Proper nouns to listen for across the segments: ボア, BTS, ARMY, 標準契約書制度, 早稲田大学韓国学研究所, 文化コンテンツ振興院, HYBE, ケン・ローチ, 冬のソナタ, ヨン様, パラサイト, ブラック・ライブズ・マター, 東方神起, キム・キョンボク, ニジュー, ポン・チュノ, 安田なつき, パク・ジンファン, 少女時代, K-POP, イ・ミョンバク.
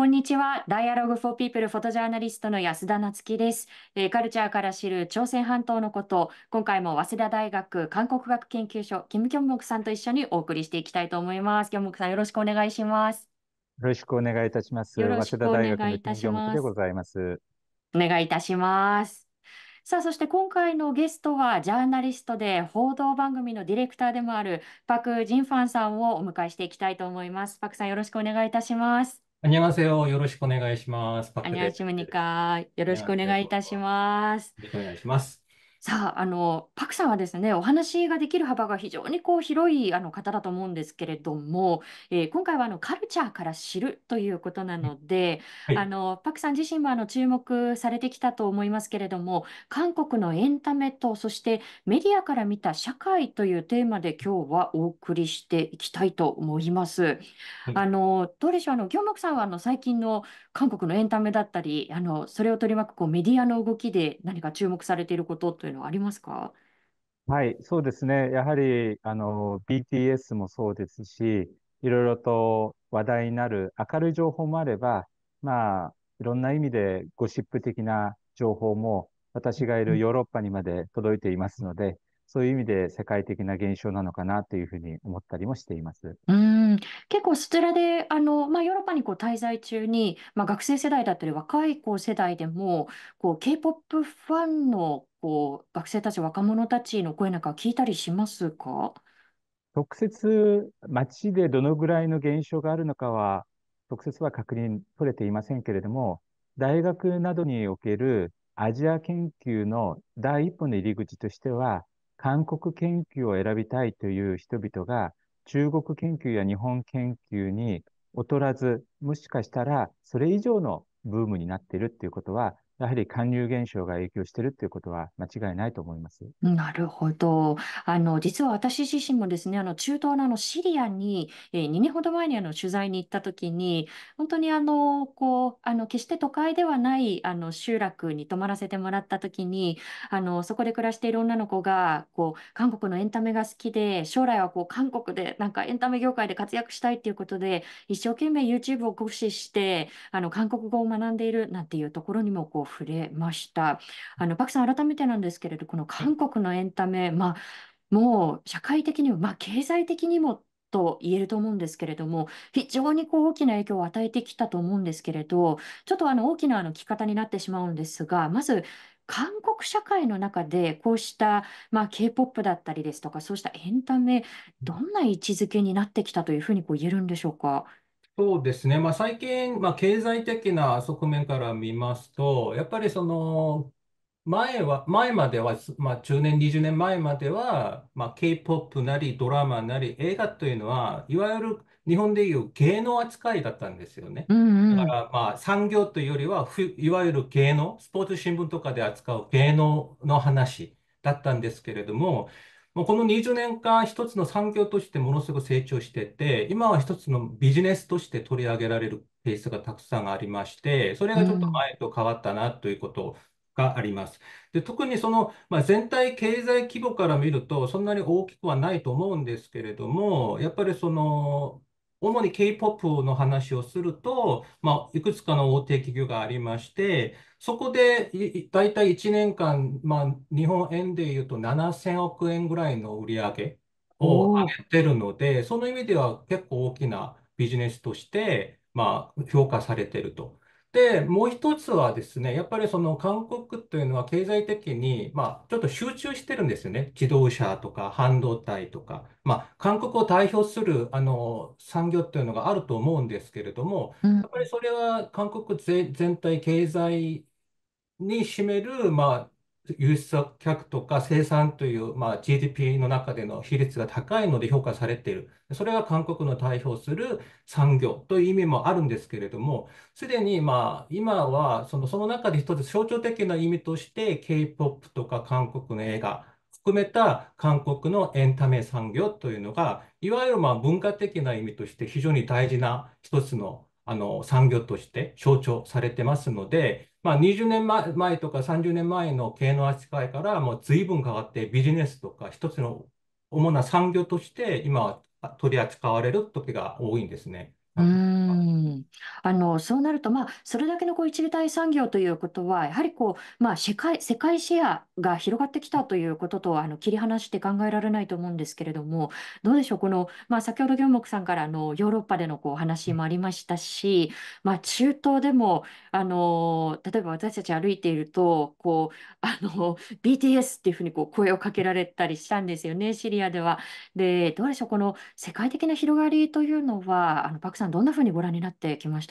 こんにちは。ダイアログフォーピープルフォトジャーナリストの安田なつきです。カルチャーから知る朝鮮半島のこと、今回も早稲田大学韓国学研究所、キム・キョンボクさんと一緒にお送りしていきたいと思います。キョンボクさん、よろしくお願いします。よろしくお願いいたします。よろしくお願いいたします。早稲田大学のキム・キョンボクでございます。お願いいたします。さあ、そして今回のゲストはジャーナリストで報道番組のディレクターでもあるパク・ジンファンさんをお迎えしていきたいと思います。パクさん、よろしくお願いいたします。こんにちは。よろしくお願いします。パクです。よろしくお願いいたします。よろしくお願いします。さあ、パクさんはですね、お話ができる幅が非常に広い方だと思うんですけれども、今回はカルチャーから知るということなので、はい、パクさん自身も注目されてきたと思いますけれども、韓国のエンタメと、そしてメディアから見た社会というテーマで今日はお送りしていきたいと思います。はい、どうでしょう、キョンボクさんは最近の韓国のエンタメだったり、それを取り巻くメディアの動きで何か注目されていることというのはありますか？はい、そうですね。やはりBTS もそうですし、いろいろと話題になる明るい情報もあれば、まあいろんな意味でゴシップ的な情報も私がいるヨーロッパにまで届いていますので、そういう意味で世界的な現象なのかなというふうに思ったりもしています。結構そちらでヨーロッパに滞在中に、学生世代だったり若い世代でもK-POP ファンの学生たち、若者たちの声なんか聞いたりしますか？直接街でどのぐらいの現象があるのかは直接は確認取れていませんけれども、大学などにおけるアジア研究の第一歩の入り口としては、韓国研究を選びたいという人々が中国研究や日本研究に劣らず、もしかしたらそれ以上のブームになっているということは、やはり韓流現象が影響しているということは間違いないと思います。なるほど。実は私自身もですね、中東のシリアに2年ほど前に取材に行った時に、本当に決して都会ではない集落に泊まらせてもらった時に、そこで暮らしている女の子が韓国のエンタメが好きで、将来は韓国でなんかエンタメ業界で活躍したいということで、一生懸命 YouTube を駆使して韓国語を学んでいるなんていうところにも触れました。パクさん、改めてなんですけれど、この韓国のエンタメ、もう社会的にも、経済的にもと言えると思うんですけれども、非常に大きな影響を与えてきたと思うんですけれど、ちょっと大きな聞き方になってしまうんですが、まず韓国社会の中でこうした、K-POP だったりですとか、そうしたエンタメ、どんな位置づけになってきたというふうに言えるんでしょうか？そうですね、最近、経済的な側面から見ますと、やっぱりその前までは、10年、20年前までは、K-POP なりドラマなり映画というのは、いわゆる日本でいう芸能扱いだったんですよね。だから産業というよりは、いわゆる芸能、スポーツ新聞とかで扱う芸能の話だったんですけれども、この20年間、一つの産業としてものすごく成長してて、今は一つのビジネスとして取り上げられるケースがたくさんありまして、それがちょっと前と変わったなということがあります。で、特にその、全体経済規模から見ると、そんなに大きくはないと思うんですけれども、やっぱりその、主に K-POP の話をすると、いくつかの大手企業がありまして、そこでだいたい1年間、日本円でいうと7000億円ぐらいの売り上げを上げてるので、その意味では結構大きなビジネスとして、評価されてると。で、もう一つはですね、やっぱりその韓国というのは経済的に、ちょっと集中してるんですよね。自動車とか半導体とか、韓国を代表する産業というのがあると思うんですけれども、やっぱりそれは韓国全体経済に占める、輸出額とか生産という、GDP の中での比率が高いので評価されている。それが韓国の代表する産業という意味もあるんですけれども、すでに今はその中で一つ象徴的な意味として K-POP とか韓国の映画含めた韓国のエンタメ産業というのが、いわゆる文化的な意味として非常に大事な一つの産業として象徴されてますので、20年前とか30年前の経営の扱いからもう随分変わって、ビジネスとか一つの主な産業として今取り扱われる時が多いんですね。うーん。そうなると、それだけの一大産業ということは、やはり世界シェアが広がってきたということと、切り離して考えられないと思うんですけれども、どうでしょう、先ほど行木さんからヨーロッパでのお話もありましたし、中東でも、例えば私たち歩いていると、BTS っていうふうに声をかけられたりしたんですよね、シリアでは。で、どうでしょう、世界的な広がりというのは、パクさん、どんなふうにご覧になってきましたか？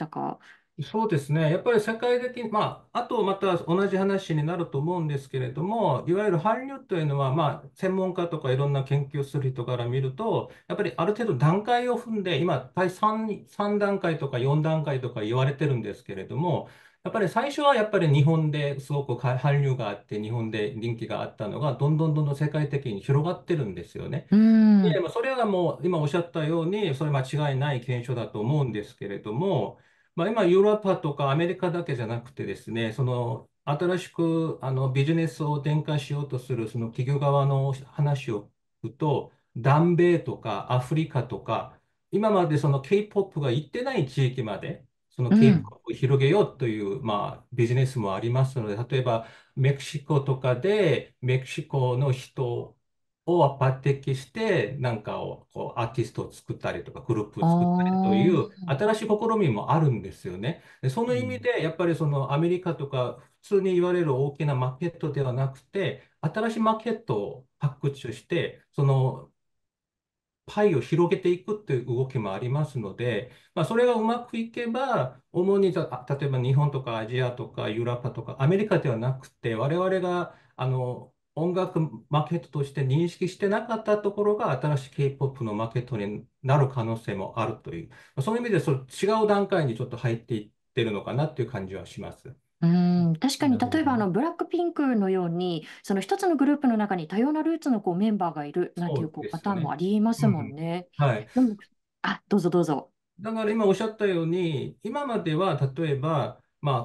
そうですね。やっぱり世界的に、あとまた同じ話になると思うんですけれども、いわゆる韓流というのは、専門家とかいろんな研究する人から見ると、やっぱりある程度段階を踏んで、今、3段階とか4段階とか言われてるんですけれども、やっぱり最初はやっぱり日本ですごく韓流があって、日本で人気があったのが、どんどん世界的に広がってるんですよね。うーで、ん、それがもう今おっしゃったように、それ間違いない検証だと思うんですけれども、今、ヨーロッパとかアメリカだけじゃなくてですね、新しくビジネスを展開しようとするその企業側の話を聞くと、南米とかアフリカとか、今までその K-POP が行ってない地域まで、その うん、K-POP を広げようという、ビジネスもありますので、例えばメキシコとかで、メキシコの人を抜擢して、なんかをアーティストを作ったりとか、グループを作ったりといあう新しい試みもあるんですよね。で、その意味ーで、やっぱりそのアメリカとか、普通に言われる大きなマーケットではなくて、新しいマーケットを発掘して、そのパイを広げていくという動きもありますので、それがうまくいけば、主に例えば日本とかアジアとかヨーロッパとかアメリカではなくて、我々が音楽マーケットとして認識してなかったところが新しい K-POP のマーケットになる可能性もあるという、そういう意味で違う段階にちょっと入っていってるのかなという感じはします。確かうに、例えばんブラックピンクのように、その一つのグループの中に多様なルーツのメンバーがいるなんていそううでパすターンもね。ありまうすもんん。ね。はい。でも、どうぞどうぞ。だから今おっしゃったように、今までは例えば、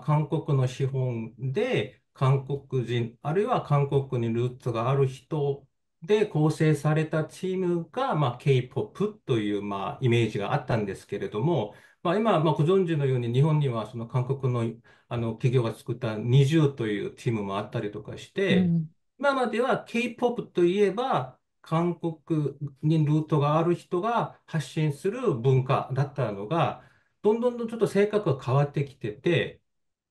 韓国の資本で韓国人、あるいは韓国にルーツがある人で構成されたチームが、K-POP という、イメージがあったんですけれども、今、ご存知のように日本にはその韓国の、企業が作ったニジューというチームもあったりとかしうて、ん、今までは K-POP といえば、韓国にルートがある人が発信する文化だったのが、どんどんちょっと性格が変わってきてて、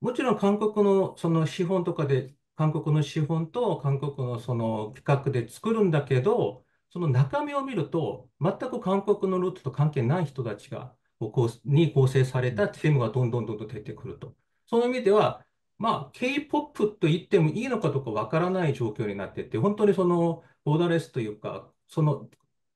もちろん韓国のその資本とかで、韓国の資本と韓国のその企画で作るんだけど、その中身を見ると、全く韓国のルートと関係ない人たちがに構成されたチームがどんどん出てくると。その意味では、K-POP と言ってもいいのかどうかわからない状況になってて、本当にそのボーダーレスというか、その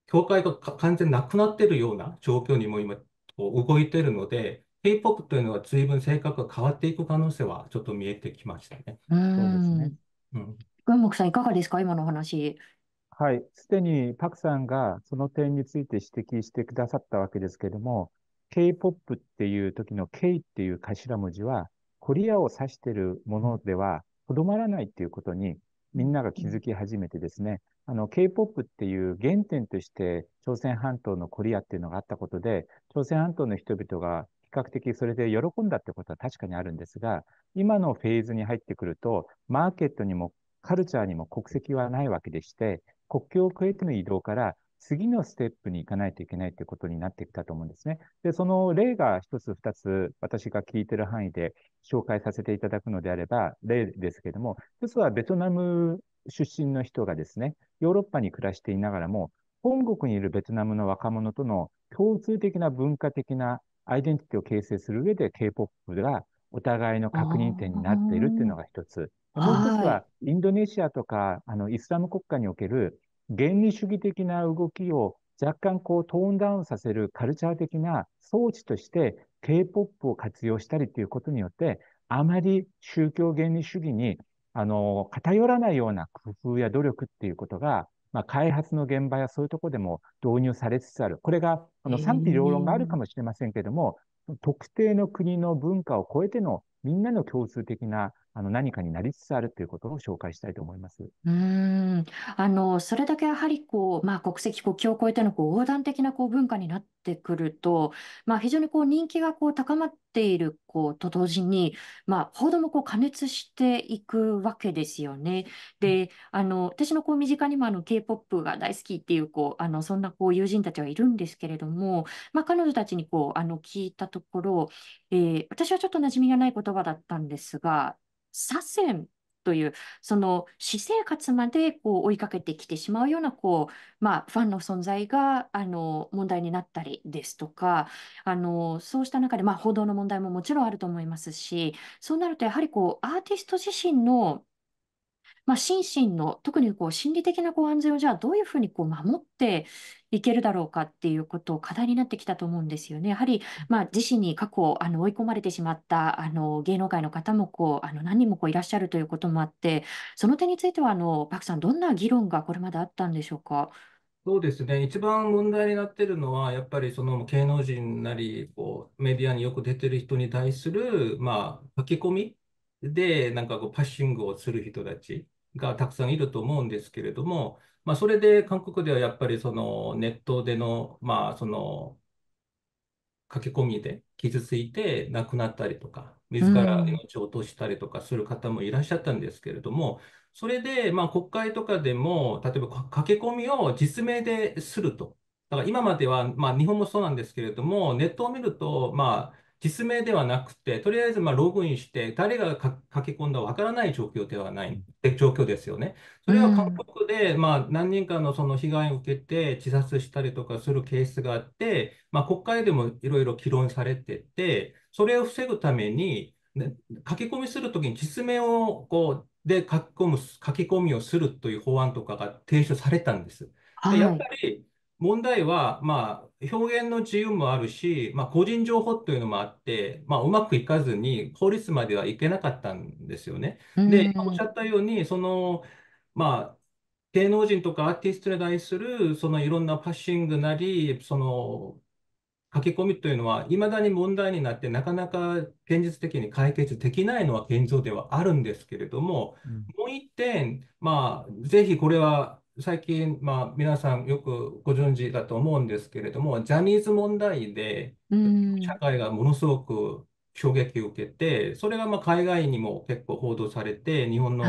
境界が完全なくなっているような状況にも今、動いているので、K-POP というのは随分性格が変わっていく可能性はちょっと見えてきましたね。うそうですね。ん。うん。軍木さん、いかがですか、今のお話。すでにパクさんがその点について指摘してくださったわけですけれども、K-POP っていう時の K っていう頭文字は、コリアを指しているものではとどまらないっていうことに、みんなが気づき始めてですね、K-POP っていう原点として、朝鮮半島のコリアっていうのがあったことで、朝鮮半島の人々が比較的それで喜んだってことは確かにあるんですが、今のフェーズに入ってくると、マーケットにもカルチャーにも国籍はないわけでして、国境を越えての移動から次のステップに行かないといけないということになってきたと思うんですね。で、その例が一つ二つ私が聞いている範囲で紹介させていただくのであれば、例ですけれども、一つはベトナム出身の人がですね、ヨーロッパに暮らしていながらも、本国にいるベトナムの若者との共通的な文化的なアイデンティティを形成する上で K-POP がお互いのあ確認点になっているっていうのが一つ。あ、もう一つはい。は、インドネシアとかイスラム国家における原理主義的な動きを若干トーンダウンさせるカルチャー的な装置として K-POP を活用したりということによって、あまり宗教原理主義に偏らないような工夫や努力っていうことが、開発の現場やそういうところでも導入されつつある。これがえ賛否両論があるかーもしれませんけれども、特定の国の文化を超えてのみんなの共通的な何かになりつつあるということを紹介したいと思います。それだけやはり国籍、国境を越えての横断的な文化になってくると、非常に人気が高まっていると同時に、報道も過熱していくわけですよね。で、私の身近にもK-POP が大好きっていう、そんな友人たちはいるんですけれども、彼女たちに聞いたところ、私はちょっと馴染みがない言葉だったんですが、左遷という、私生活まで追いかけてきてしまうようなファンの存在が問題になったりですとか、そうした中で、報道の問題ももちろんあると思いますし、そうなるとやはりアーティスト自身の、心身の、特に心理的な安全をじゃあどういうふうに守っていけるだろうかっていうことを課題になってきたと思うんですよね。やはり、自身に過去追い込まれてしまった芸能界の方も何人もいらっしゃるということもあって、その点についてはパクさん、どんな議論がこれまであったんでしょうか。そうですね、一番問題になっているのは、やっぱり芸能人なりメディアによく出てる人に対する、書き込みで、なんかパッシングをする人たちがたくさんいると思うんですけれども、それで韓国ではやっぱりネットでの、書き込みで傷ついて亡くなったりとか、自ら命を落としたりとかする方もいらっしゃったんですけれども、それで国会とかでも、例えば書き込みを実名ですると。だから今までは、日本もそうなんですけれども、ネットを見ると、実名ではなくて、とりあえずログインして、誰が書き込んだかわからない状況ではない状況ですよね。それは韓国で、何人かの被害を受けて自殺したりとかするケースがあって、国会でもいろいろ議論されてて、それを防ぐために、書き込みするときに実名を書き込みをするという法案とかが提出されたんです。で、やっぱり問題は、表現の自由もあるし、個人情報というのもあって、うまくいかずに法律まではいけなかったんですよね。で、今おっしゃったように、芸能人とかアーティストに対するいろんなパッシングなり、書き込みというのは、いまだに問題になって、なかなか現実的に解決できないのは現状ではあるんですけれども、もう一点、ぜひこれは、最近、皆さんよくご存知だと思うんですけれども、ジャニーズ問題で社会がものすごく衝撃を受けて、それが海外にも結構報道されて、日本の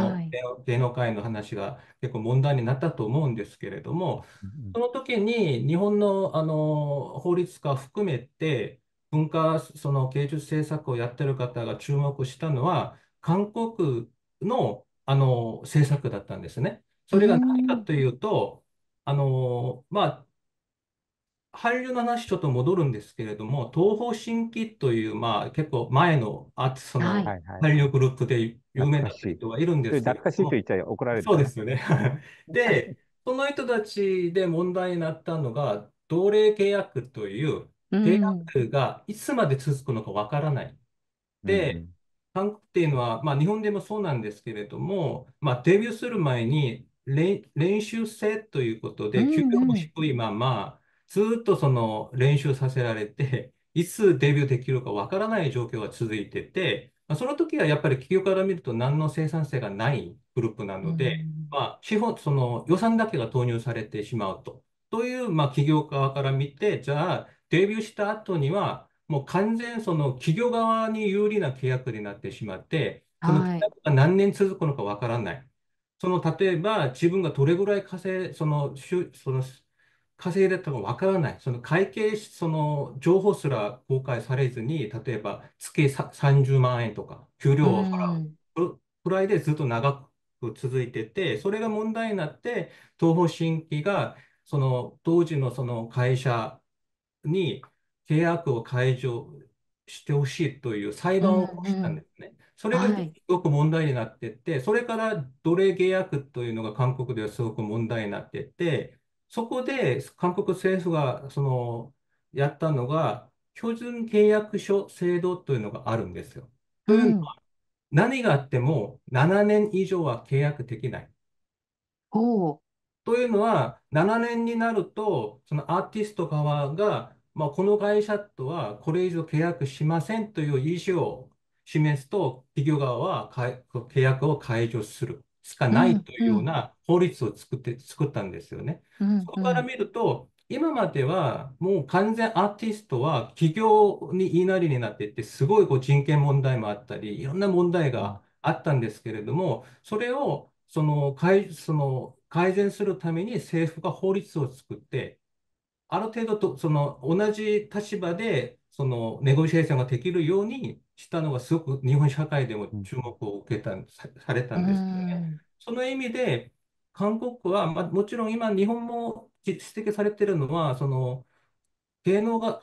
芸能界の話が結構問題になったと思うんですけれども、その時に日本の法律家含めて、文化、芸術政策をやってる方が注目したのは、韓国の政策だったんですね。それが何かというと、韓流の話ちょっと戻るんですけれども、東方神起という、結構前のアーティストの韓流グループで有名な人がいるんですけど、懐かしいと言っちゃ怒られる。そうですよね。で、その人たちで問題になったのが、同例契約という契約がいつまで続くのかわからない。で、韓国っていうのは、日本でもそうなんですけれども、デビューする前に、練習生ということで、給料も低いまま、ずっと練習させられて、いつデビューできるかわからない状況が続いてて、その時はやっぱり企業から見ると何の生産性がないグループなので、予算だけが投入されてしまうと。という、企業側から見て、じゃあ、デビューした後には、もう完全企業側に有利な契約になってしまって、その契約が何年続くのかわからない。例えば、自分がどれぐらい稼いでたかわからない。会計、情報すら公開されずに、例えば、月30万円とか、給料を払うくらいでずっと長く続いてて、それが問題になって、東方神起が、当時の会社に契約を解除してほしいという裁判を起こしたんですね。それがすごく問題になっていて、それから奴隷契約というのが韓国ではすごく問題になっていて、そこで韓国政府がやったのが、標準契約書制度というのがあるんですよ。というのは、何があっても7年以上は契約できない。というのは、7年になると、アーティスト側が、この会社とはこれ以上契約しませんという意思を示すと、企業側は契約を解除するしかないというような法律を作ったんですよね。そこから見ると、今まではもう完全アーティストは企業に言いなりになっていて、すごいこう人権問題もあったり、いろんな問題があったんですけれども、それを改善するために政府が法律を作って、ある程度と同じ立場でネゴシエーションができるようにしたのがすごく日本社会でも注目を受けた、されたんですよね。その意味で韓国は、もちろん今日本も指摘されているのは、芸能が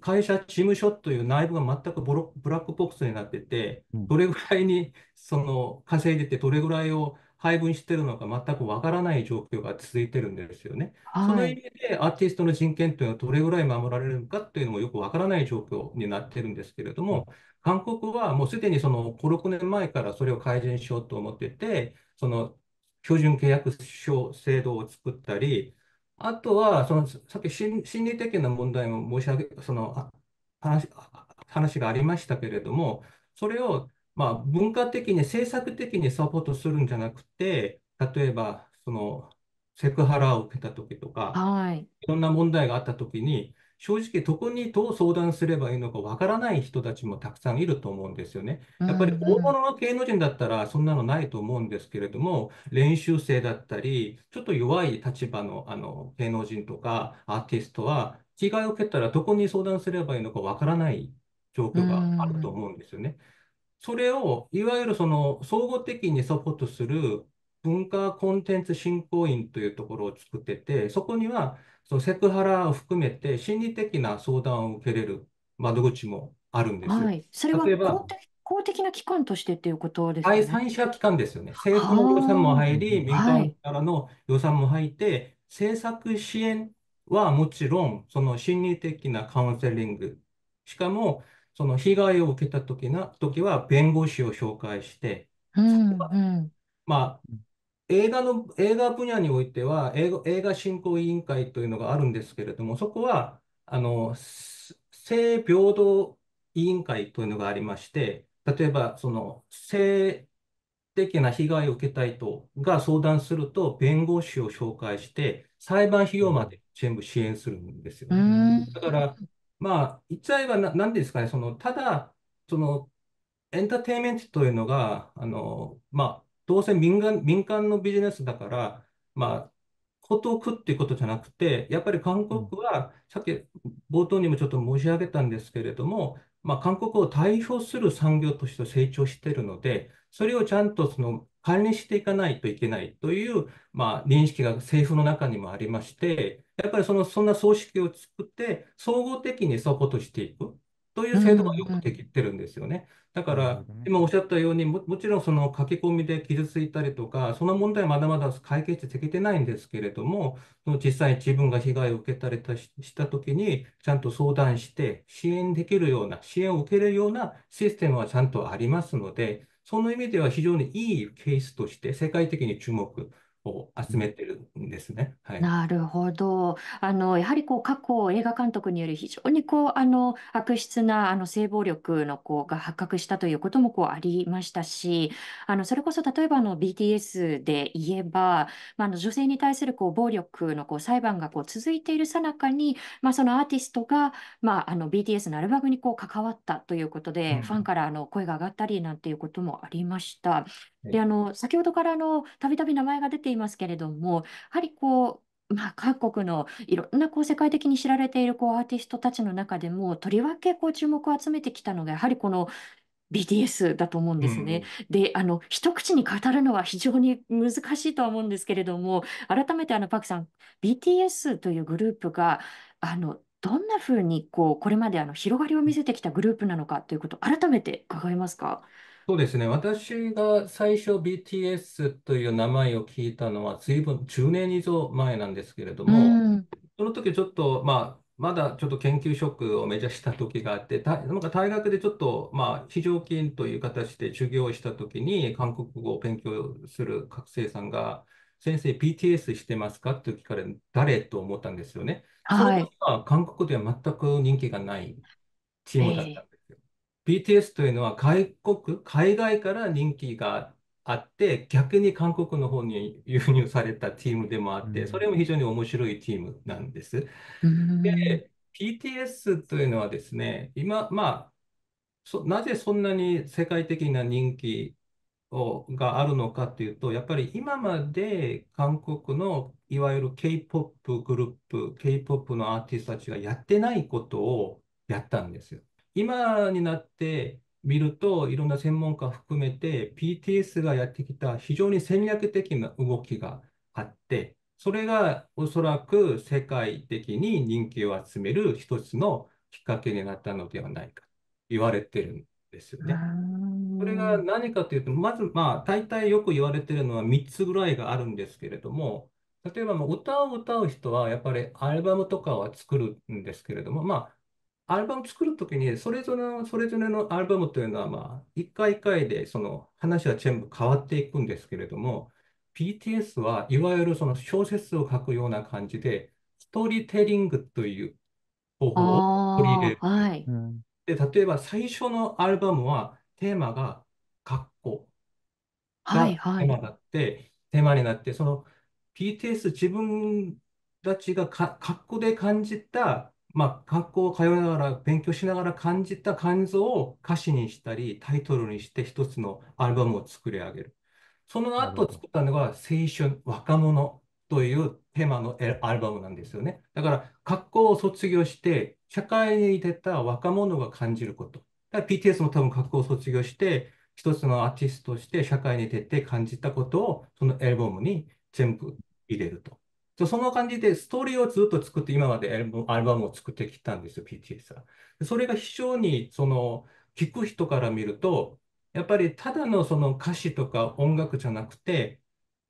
会社、事務所という内部が全くブラックボックスになってて、どれぐらいに稼いでて、どれぐらいを配分しているのか全くわからない状況が続いてるんですよね。はい、その意味で、アーティストの人権というのはどれぐらい守られるのかというのもよくわからない状況になってるんですけれども、韓国はもうすでに5、6年前からそれを改善しようと思ってて、標準契約書制度を作ったり、あとはさっき心理的な問題も申し上げ話がありましたけれども、それを文化的に政策的にサポートするんじゃなくて、例えばセクハラを受けた時とか、はい、いろんな問題があった時に、正直どこにどう相談すればいいのかわからない人たちもたくさんいると思うんですよね。やっぱり大物の芸能人だったらそんなのないと思うんですけれども、練習生だったりちょっと弱い立場の芸能人とかアーティストは、被害を受けたらどこに相談すればいいのかわからない状況があると思うんですよね。それをいわゆる総合的にサポートする文化コンテンツ振興院というところを作ってて、そこにはセクハラを含めて心理的な相談を受けれる窓口もあるんですよ。はい、それは公的な機関としてっていうことですね。第三者機関ですよね。政府の予算も入り、民間からの予算も入って、はい、政策支援はもちろん、心理的なカウンセリング、しかも被害を受けた時は弁護士を紹介して、映画分野においては映画振興委員会というのがあるんですけれども、そこは性平等委員会というのがありまして、例えば性的な被害を受けた人が相談すると弁護士を紹介して裁判費用まで全部支援するんですよ。だから言っちゃえば何ですかね、ただエンターテインメントというのがどうせ民間のビジネスだから、ことを食っていうことじゃなくて、やっぱり韓国は、さっき冒頭にもちょっと申し上げたんですけれども、韓国を代表する産業として成長しているので、それをちゃんと管理していかないといけないという、認識が政府の中にもありまして、やっぱりそんな組織を作って、総合的にサポートしていくという制度がよくできてるんですよね。だから、今おっしゃったように、もちろん書き込みで傷ついたりとか、その問題はまだまだ解決できてないんですけれども、実際に自分が被害を受けたりしたときに、ちゃんと相談して、支援を受けるようなシステムはちゃんとありますので、その意味では非常にいいケースとして、世界的に注目を集めてるんですね。はい、なるほど。やはり過去映画監督による非常に悪質な性暴力のが発覚したということもありましたし、それこそ例えばBTS で言えば、女性に対する暴力の裁判が続いている最中に、そのアーティストが、BTS のアルバムに関わったということで、ファンから声が上がったりなんていうこともありました。で先ほどからたびたび名前が出ていますけれども、やはり韓国のいろんな世界的に知られているアーティストたちの中でも、とりわけ注目を集めてきたのが、やはりBTS だと思うんですね。で、一口に語るのは非常に難しいとは思うんですけれども、改めてパクさん、BTS というグループが、どんなふうにこれまで広がりを見せてきたグループなのかということを改めて伺えますか？そうですね。私が最初 BTS という名前を聞いたのは随分10年以上前なんですけれども、その時ちょっと、まだちょっと研究職を目指した時があって、なんか大学でちょっと、非常勤という形で授業をした時に、韓国語を勉強する学生さんが、先生 BTS してますかって聞かれる、誰と思ったんですよね。はい、それは韓国では全く人気がないチームだったんですよ。BTS というのは海外から人気があって、逆に韓国の方に輸入されたチームでもあって、それも非常に面白いチームなんです。で、BTS というのはですね、今、なぜそんなに世界的な人気があるのかというと、やっぱり今まで韓国のいわゆる K-POP グループ、K-POP のアーティストたちがやってないことをやったんですよ。今になってみると、いろんな専門家含めて、BTS がやってきた非常に戦略的な動きがあって、それがおそらく世界的に人気を集める一つのきっかけになったのではないかと言われてるんですよね。これが何かというと、まず、大体よく言われているのは3つぐらいがあるんですけれども、例えば、歌を歌う人はやっぱりアルバムとかは作るんですけれども、アルバム作るときにそれぞれのアルバムというのは、一回一回でその話は全部変わっていくんですけれども、BTS はいわゆるその小説を書くような感じで、ストーリーテリングという方法を取り入れる。はい。で、例えば最初のアルバムはテーマが格好はがい、はテーマい。だって、テーマになって、その BTS 自分たちが格好で感じた、学校を通いながら勉強しながら感じた感情を歌詞にしたり、タイトルにして一つのアルバムを作り上げる。そのなるほ後ど。作ったのが青春、若者というテーマのアルバムなんですよね。だから、学校を卒業して、社会に出た若者が感じること。だから BTS も多分学校を卒業して、一つのアーティストとして社会に出て感じたことを、そのアルバムに全部入れると。その感じでストーリーをずっと作って、今までアルバムを作ってきたんですよ、BTS は。それが非常に、聞く人から見ると、やっぱりただのその歌詞とか音楽じゃなくて、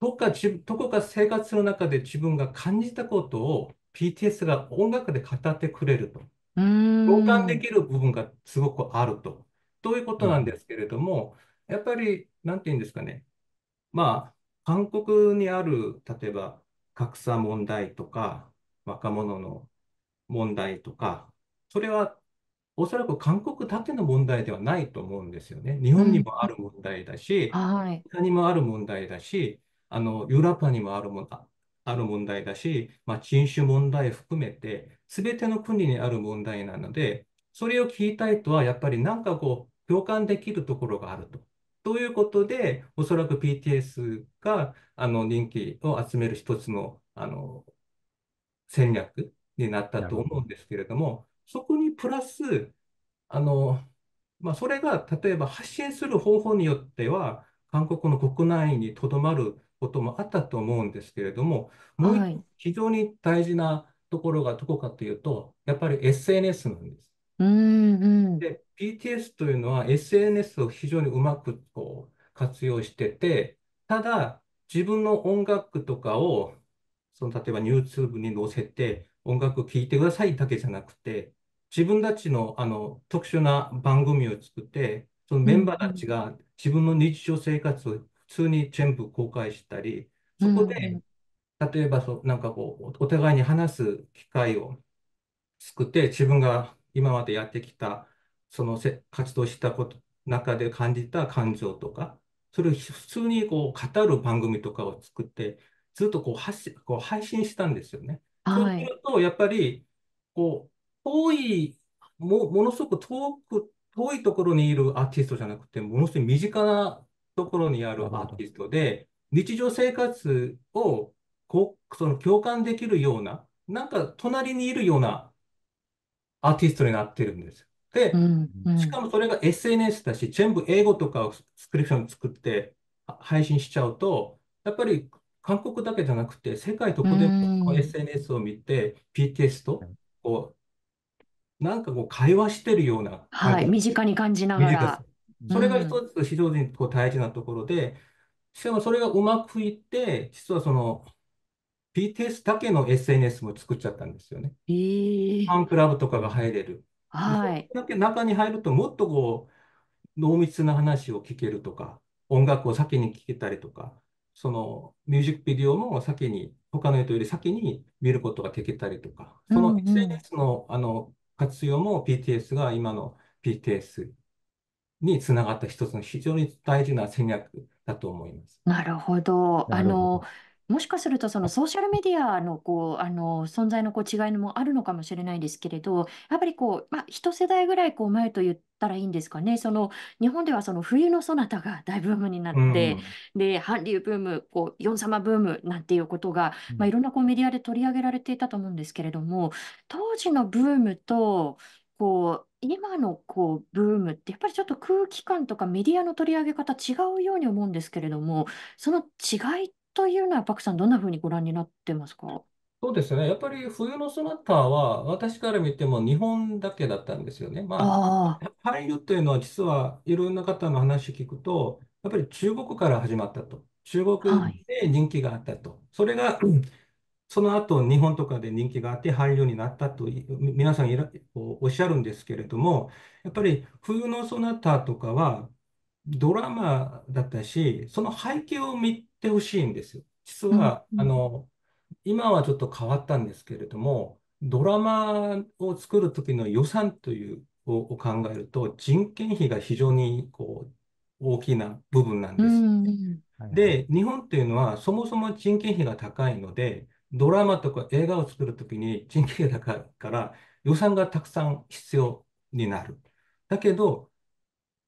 どこか生活の中で自分が感じたことを BTS が音楽で語ってくれると。う共感ーでん。きる部分がすごくあると。ということうなんん。ですけれども、やっぱり、なんていうんですかね。韓国にある、例えば、格差問題とか、若者の問題とか、それはおそらく韓国だけの問題ではないと思うんですよね。日う本にん。もある問題だし、はい。他にもある問題だし、ヨーロッパにもある問題だし、人種問題含めて、すべての国にある問題なので、それを聞いたいとは、やっぱりなんか共感できるところがあると。ということで、おそらく BTS が人気を集める一つの、戦略になったなとるほ思うんど。ですけれども、そこにプラス、あの、それが例えば発信する方法によっては、韓国の国内にとどまることもあったと思うんですけれども、もう一は個い。非常に大事なところがどこかというと、やっぱり SNS なんです。うーん、うん。で、BTS というのは SNS を非常にうまく活用してて、ただ自分の音楽とかを、例えば YouTube に載せて音楽聴いてくださいだけじゃなくて、自分たちの、特殊な番組を作って、そのうメンん、バーうたちん。が自分の日常生活を普通に全部公開したり、うそこん、うでん。例えばなんかお互いに話す機会を作って、自分が今までやってきた、活動したこと、中で感じた感情とか、それを普通に語る番組とかを作って、ずっと配信したんですよね。そうはすい。ると、やっぱり、遠い、ものすごく遠いところにいるアーティストじゃなくて、ものすごい身近なところにあなるるアほーど。ティストで、日常生活を共感できるような、なんか隣にいるようなアーティストになってるんですよ。うで、ん、うしかん。もそれが SNS だし、全部英語とかをスクリプション作って配信しちゃうと、やっぱり韓国だけじゃなくて、世界どうこでもこの ん。SNS を見て、BTS とこなんか会話してるような感じ。身近に感じなが短さ。ら。うそれがん。一つ非常に大事なところで、しかもそれがうまくいって、実はBTS だけの SNS も作っちゃったんですよね。えフえ。ァンクラブとかが入れる。で、それはい。だけ中に入ると、もっと濃密な話を聞けるとか、音楽を先に聞けたりとか、ミュージックビデオも先に、他の人より先に見ることができたりとか、うその ん、うん。SNS の、活用も BTS が今の BTS につながった一つの非常に大事な戦略だと思います。なるほど。なるほど。もしかすると、ソーシャルメディアの、存在の違いもあるのかもしれないですけれど、やっぱり一世代ぐらい前と言ったらいいんですかね。日本では冬のソナタが大ブームになうって、ん。で、韓流ブーム、ヨン様ブームなんていうことが、うん。いろんなメディアで取り上げられていたと思うんですけれども、当時のブームと、今のブームってやっぱりちょっと空気感とかメディアの取り上げ方違うように思うんですけれども、その違いというのはパクさんどんなふうにご覧になってますか？そうですね。やっぱり冬のソナタは私から見ても日本だけだったんですよね。ああ、韓流というのは実はいろんな方の話聞くと、やっぱり中国から始まったと。中は国い。で人気があったと。それが、その後日本とかで人気があって韓流になったと皆さんおっしゃるんですけれども、やっぱり冬のソナタとかはドラマだったし、その背景を見てほしいんですよ。実うん、は、うん、今はちょっと変わったんですけれども、ドラマを作る時の予算というを考えると、人件費が非常に大きな部分なんうです。ん、はいはい。で、日本っていうのはそもそも人件費が高いので、ドラマとか映画を作るときに人件費が高いから予算がたくさん必要になる。だけど、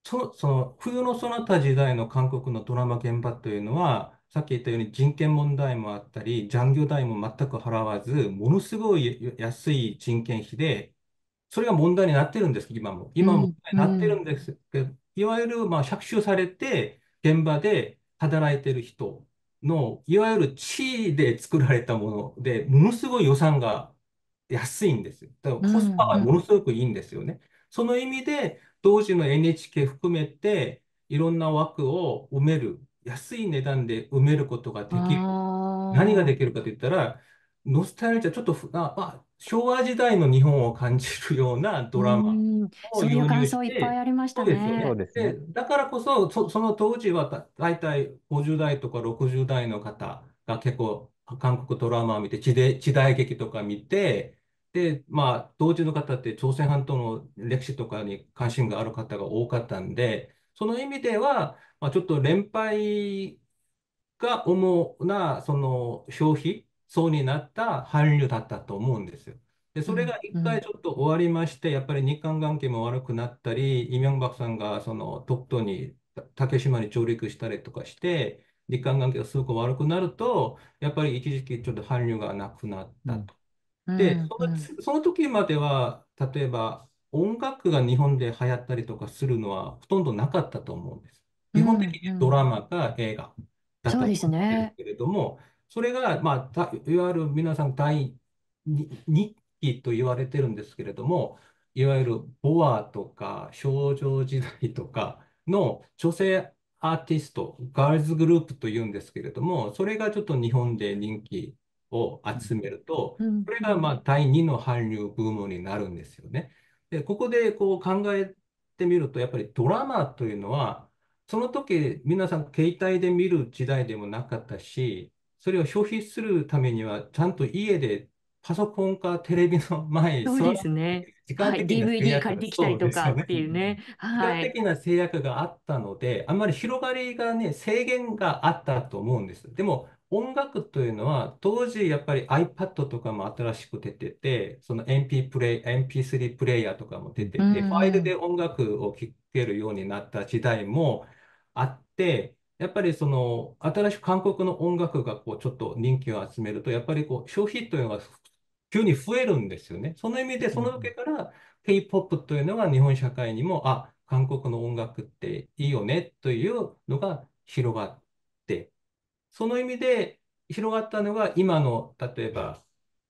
その冬のその他時代の韓国のドラマ現場というのは、さっき言ったように人権問題もあったり、残業代も全く払わず、ものすごい安い人件費で、それが問題になってるんです、今も。う今も問ん、題うになってるん。んですけど、いわゆる搾取されて、現場で働いてる人の、いわゆる地位で作られたもので、ものすごい予算が安いんですよ。だからうコスん、パがうものん。すごくいいんですよね。その意味で、当時の NHK 含めて、いろんな枠を埋める、安い値段で埋めることができる。何があできるかといったら、ノスタルジア、ちょっと昭和時代の日本を感じるようなドラマをそういう輸感入想しいっぱいて、ありましそたうですよそね。うね。ですで、ね。だからこそ、その当時はだいたい50代とか60代の方が結構韓国ドラマを見て、時代劇とか見て、で、当時の方って朝鮮半島の歴史とかに関心がある方が多かったんで、その意味では、ちょっと連敗が主な、消費層になった韓流だったと思うんですよ。で、うそれん、が一う回ん。ちょっと終わりまして、やっぱり日韓関係も悪くなったり、イ・ミョンバクさんが독都に、竹島に上陸したりとかして、日韓関係がすごく悪くなると、やっぱり一時期ちょっと韓流がなくなっうたん。と。うで、ん、うん。その時までは、例えば音楽が日本で流行ったりとかするのはほとんどなかったと思うんです。う基本的ん、にうドん。ラマか映画だっそうたでとす思うんですね。けれども、それが、いわゆる皆さん第2期と言われてるんですけれども、いわゆるボアとか少女時代とかの女性アーティスト、ガールズグループというんですけれども、それがちょっと日本で人気をう集ん、めると、うん、これうがん。第2の韓流ブームになるんですよね。で、ここで考えてみると、やっぱりドラマというのは、その時皆さん携帯で見る時代でもなかったし、それを消費するためには、ちゃんと家でパソコンかテレビの前にそう座でらすなきゃいね。けない時間的な制 DVD 約借りが、てきたそりうとですかよっね。ていうね。時間的な制約があったので、あんまり広がりがね、制限があったと思うんです。でも、音楽というのは、当時やっぱり iPad とかも新しく出てて、その MP3 プレイヤーとかも出てうて、ファイルでん、音楽を聴けるようになった時代もあって、やっぱり新しく韓国の音楽がちょっと人気を集めると、やっぱり消費というのが急に増えるんですよね。その意味で、うその受けん、から K-POP というのは日本社会にも、韓国の音楽っていいよねというのが広がって、その意味で広がったのが今の、例えば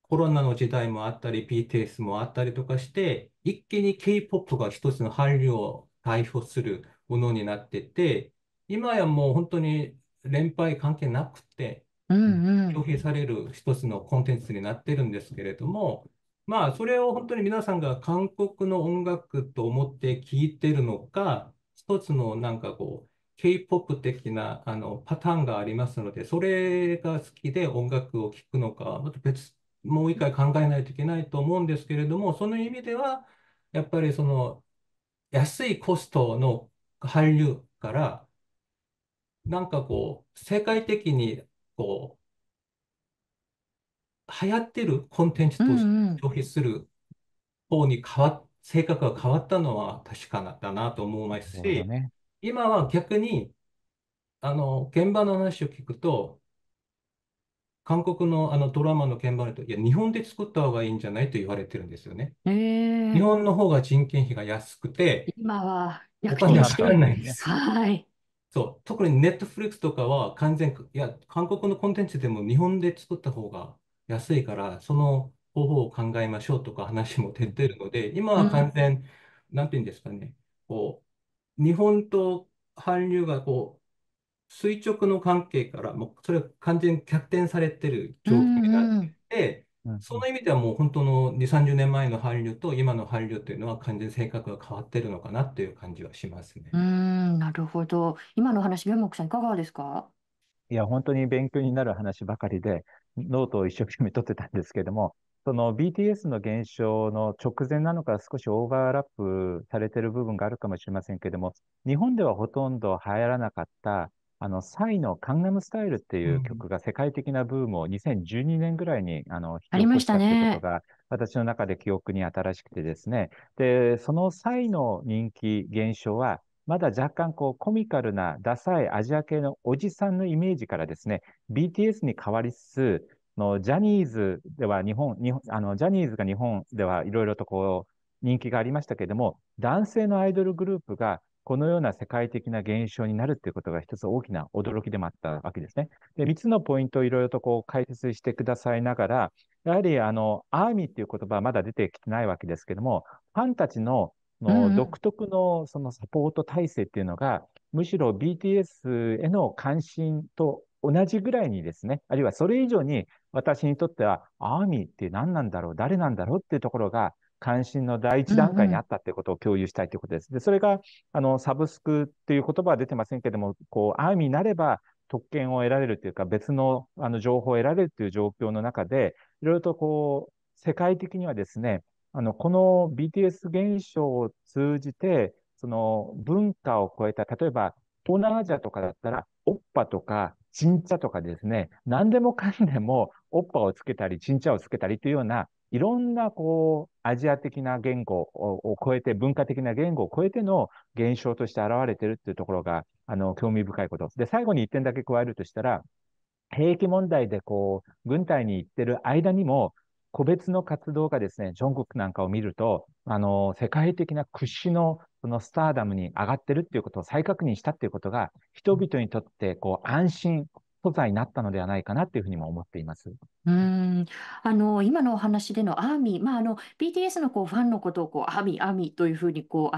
コロナの時代もあったり、BTS もあったりとかして、一気に K-POP が一つの韓流を代表するものになってて、今やもう本当に連敗関係なくて、うん、う消ん。費される一つのコンテンツになってるんですけれども、それを本当に皆さんが韓国の音楽と思って聴いてるのか、一つのなんかK-POP 的なパターンがありますので、それが好きで音楽を聴くのか、また別、もう一回考えないといけないと思うんですけれども、その意味では、やっぱり安いコストの韓流からなんかこう世界的にこう流行ってるコンテンツうとしてんうん。消費する方に性格が変わったのは確かだなと思いますなるほどし、ね。今は逆に現場の話を聞くと、韓国のドラマの現場だと、いや、日本で作った方がいいんじゃないと言われてるんですよね。日ええ、本の方が人件費が安くて、今はお逆金転はし確てかかかんないんにでね。す。はい。そう、特にネットフリックスとかは完全、いや、韓国のコンテンツでも日本で作った方が安いから、その方法を考えましょうとか話もう出んてるので、今うは完ん。全、なんていうんですかね、こう、日本と韓流がこう、垂直の関係から、もうそれは完全に逆転されてるう状況になっんうてん。て、うんうそのん。意味ではもう本当の2、30年前の韓流と今の韓流というのは完全に性格が変わってるのかなという感じはしますね。なるほど。今のお話、宮本さんいかがですか？いや、本当に勉強になる話ばかりで、ノートを一生懸命取ってたんですけれども、その BTS の現象の直前なのか、少しオーバーラップされてる部分があるかもしれませんけれども、日本ではほとんど流行らなかった、サイのカンナムスタイルってういう曲ん、が世界的なブームを2012年ぐらいに引きあり起まこししたたっていうことね。が、私の中で記憶に新しくてですね。で、そのサイの人気現象は、まだ若干コミカルなダサいアジア系のおじさんのイメージからですね、BTS に変わりつつ、ジャニーズではジャニーズが日本ではいろいろと人気がありましたけれども、男性のアイドルグループがこのような世界的な現象になるということが一つ大きな驚きでもあったわけですね。で、3つのポイントをいろいろと解説してくださいながら、やはりARMY っていう言葉はまだ出てきてないわけですけども、ファンたちのうんうん。独特のそのサポート体制っていうのが、むしろ BTS への関心と同じぐらいにですね、あるいはそれ以上に私にとっては、アーミーって何なんだろう、誰なんだろうっていうところが、関心の第う一段階んにうあん。ったっていうことを共有したいということです。で、それが、サブスクっていう言葉は出てませんけども、アーミーになれば特権を得られるというか、別の、情報を得られるという状況の中で、いろいろと世界的にはですね、この BTS 現象を通じて、その文化を超えた、例えば東南アジアとかだったら、オッパとか、チンチャとかですね、何でもかんでも、オッパをつけたり、チンチャをつけたりというような、いろんなアジア的な言語を超えて、文化的な言語を超えての現象として現れてるっていうところが、興味深いこと。で、最後に一点だけ加えるとしたら、兵役問題で軍隊に行ってる間にも、個別の活動がですね、ジョングクなんかを見ると、世界的な屈指のそのスターダムに上がってるっていうことを再確認したっていうことが、人々にとって安心素材になったのではないかなっていうふうにも思っています。うーん、今のお話でのアーミー、BTS のファンのことをアーミーというふうに呼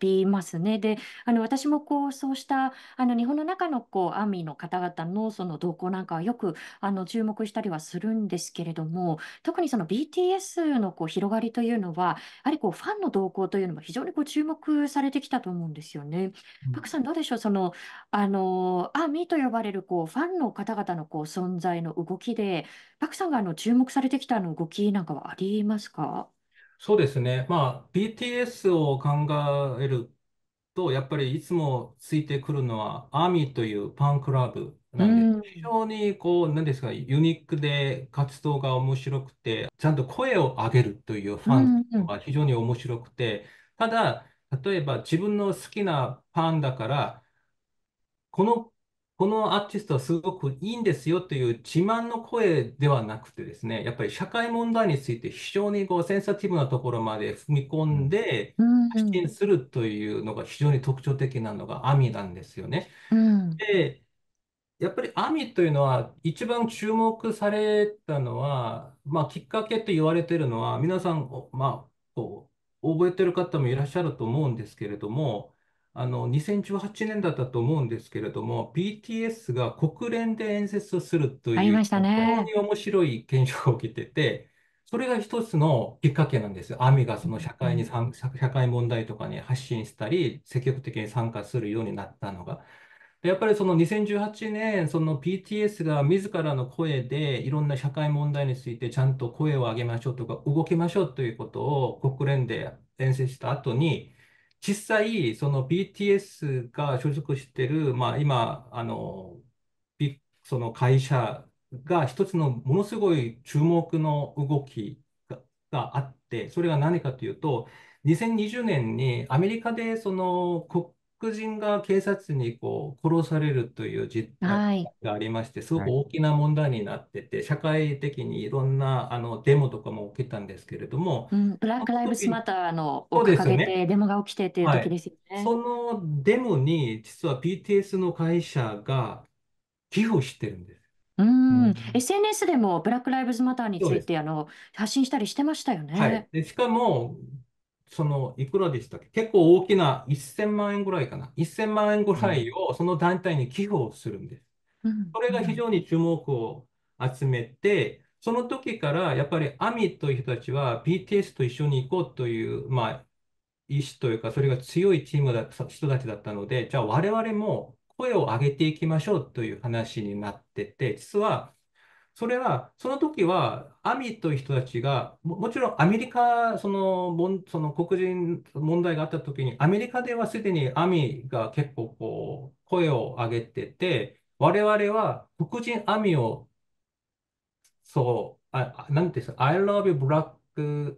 びますね。で、私もそうした日本の中のアーミーの方々のその動向なんかはよく注目したりはするんですけれども、特にその BTS の広がりというのは、やはりファンの動向というのも非常に注目されてきたと思うんですよね。うパクんさん、どうでしょう、アーミーと呼ばれるファンの方々の存在の動きで、パクさんが注目されてきた動きなんかはありますか？そうですね。まあ、BTS を考えると、やっぱりいつもついてくるのは、ARMY というファンクラブうなんです。非ん、常になんですか、ユニークで活動が面白くて、ちゃんと声を上げるというフうァンん、うん、が非常に面白くて、ただ、例えば自分の好きなファンだから、この、このアーティストはすごくいいんですよという自慢の声ではなくてですね、やっぱり社会問題について非常にセンサティブなところまで踏みう込んん、でう発ん、信するというのが非常に特徴的なのがアミなんですよね。うん、で、やっぱりアミというのは一番注目されたのは、まあ、きっかけと言われているのは、皆さん、まあ、覚えてる方もいらっしゃると思うんですけれども、2018年だったと思うんですけれども、BTS が国連で演説をするとありいう、ました非常ね。に面白い現象が起きてて、それが一つのきっかけなんですよ。アミがそのううん、社会問題とかに発信したり、積極的に参加するようになったのが。で、やっぱりその2018年、その BTS が自らの声でいろんな社会問題についてちゃんと声を上げましょうとか動きましょうということを国連で演説した後に、実際、その BTS が所属している、今、その会社が一つのものすごい注目の動きがあって、それが何かというと、2020年にアメリカでその黒人が警察に殺されるという実は態い。がありまして、すごはくい。大きな問題になってて、社会的にいろんなデモとかも起きたんですけれども、ブラッそク・のライブス時マに、ターのをそうです掲よげね。てデモが起きてっていうは時い。ですよね。そのデモに、実は BTS の会社が寄付してるんです。うん。SNS でもブラック・ライブズマターにそうつでいす。て発信したりしてましたよね。で、しかも、いくらでしたっけ、結構大きな1000万円ぐらいかな。1000万円ぐはらい。いをその団体に寄付をするんです。うんそれうが非ん常に注目を集めて、その時からやっぱり ARMY という人たちは BTS と一緒に行こうという、意志というか、それが強いチームだ人たちだったので、じゃあ我々も声を上げていきましょうという話になってて、実は、その時は、ARMY という人たちが、もちろんアメリカ、その黒人問題があった時に、アメリカではすでに ARMY が結構声を上げてて、我々は黒人 ARMY を、なんていうんですか、I love you black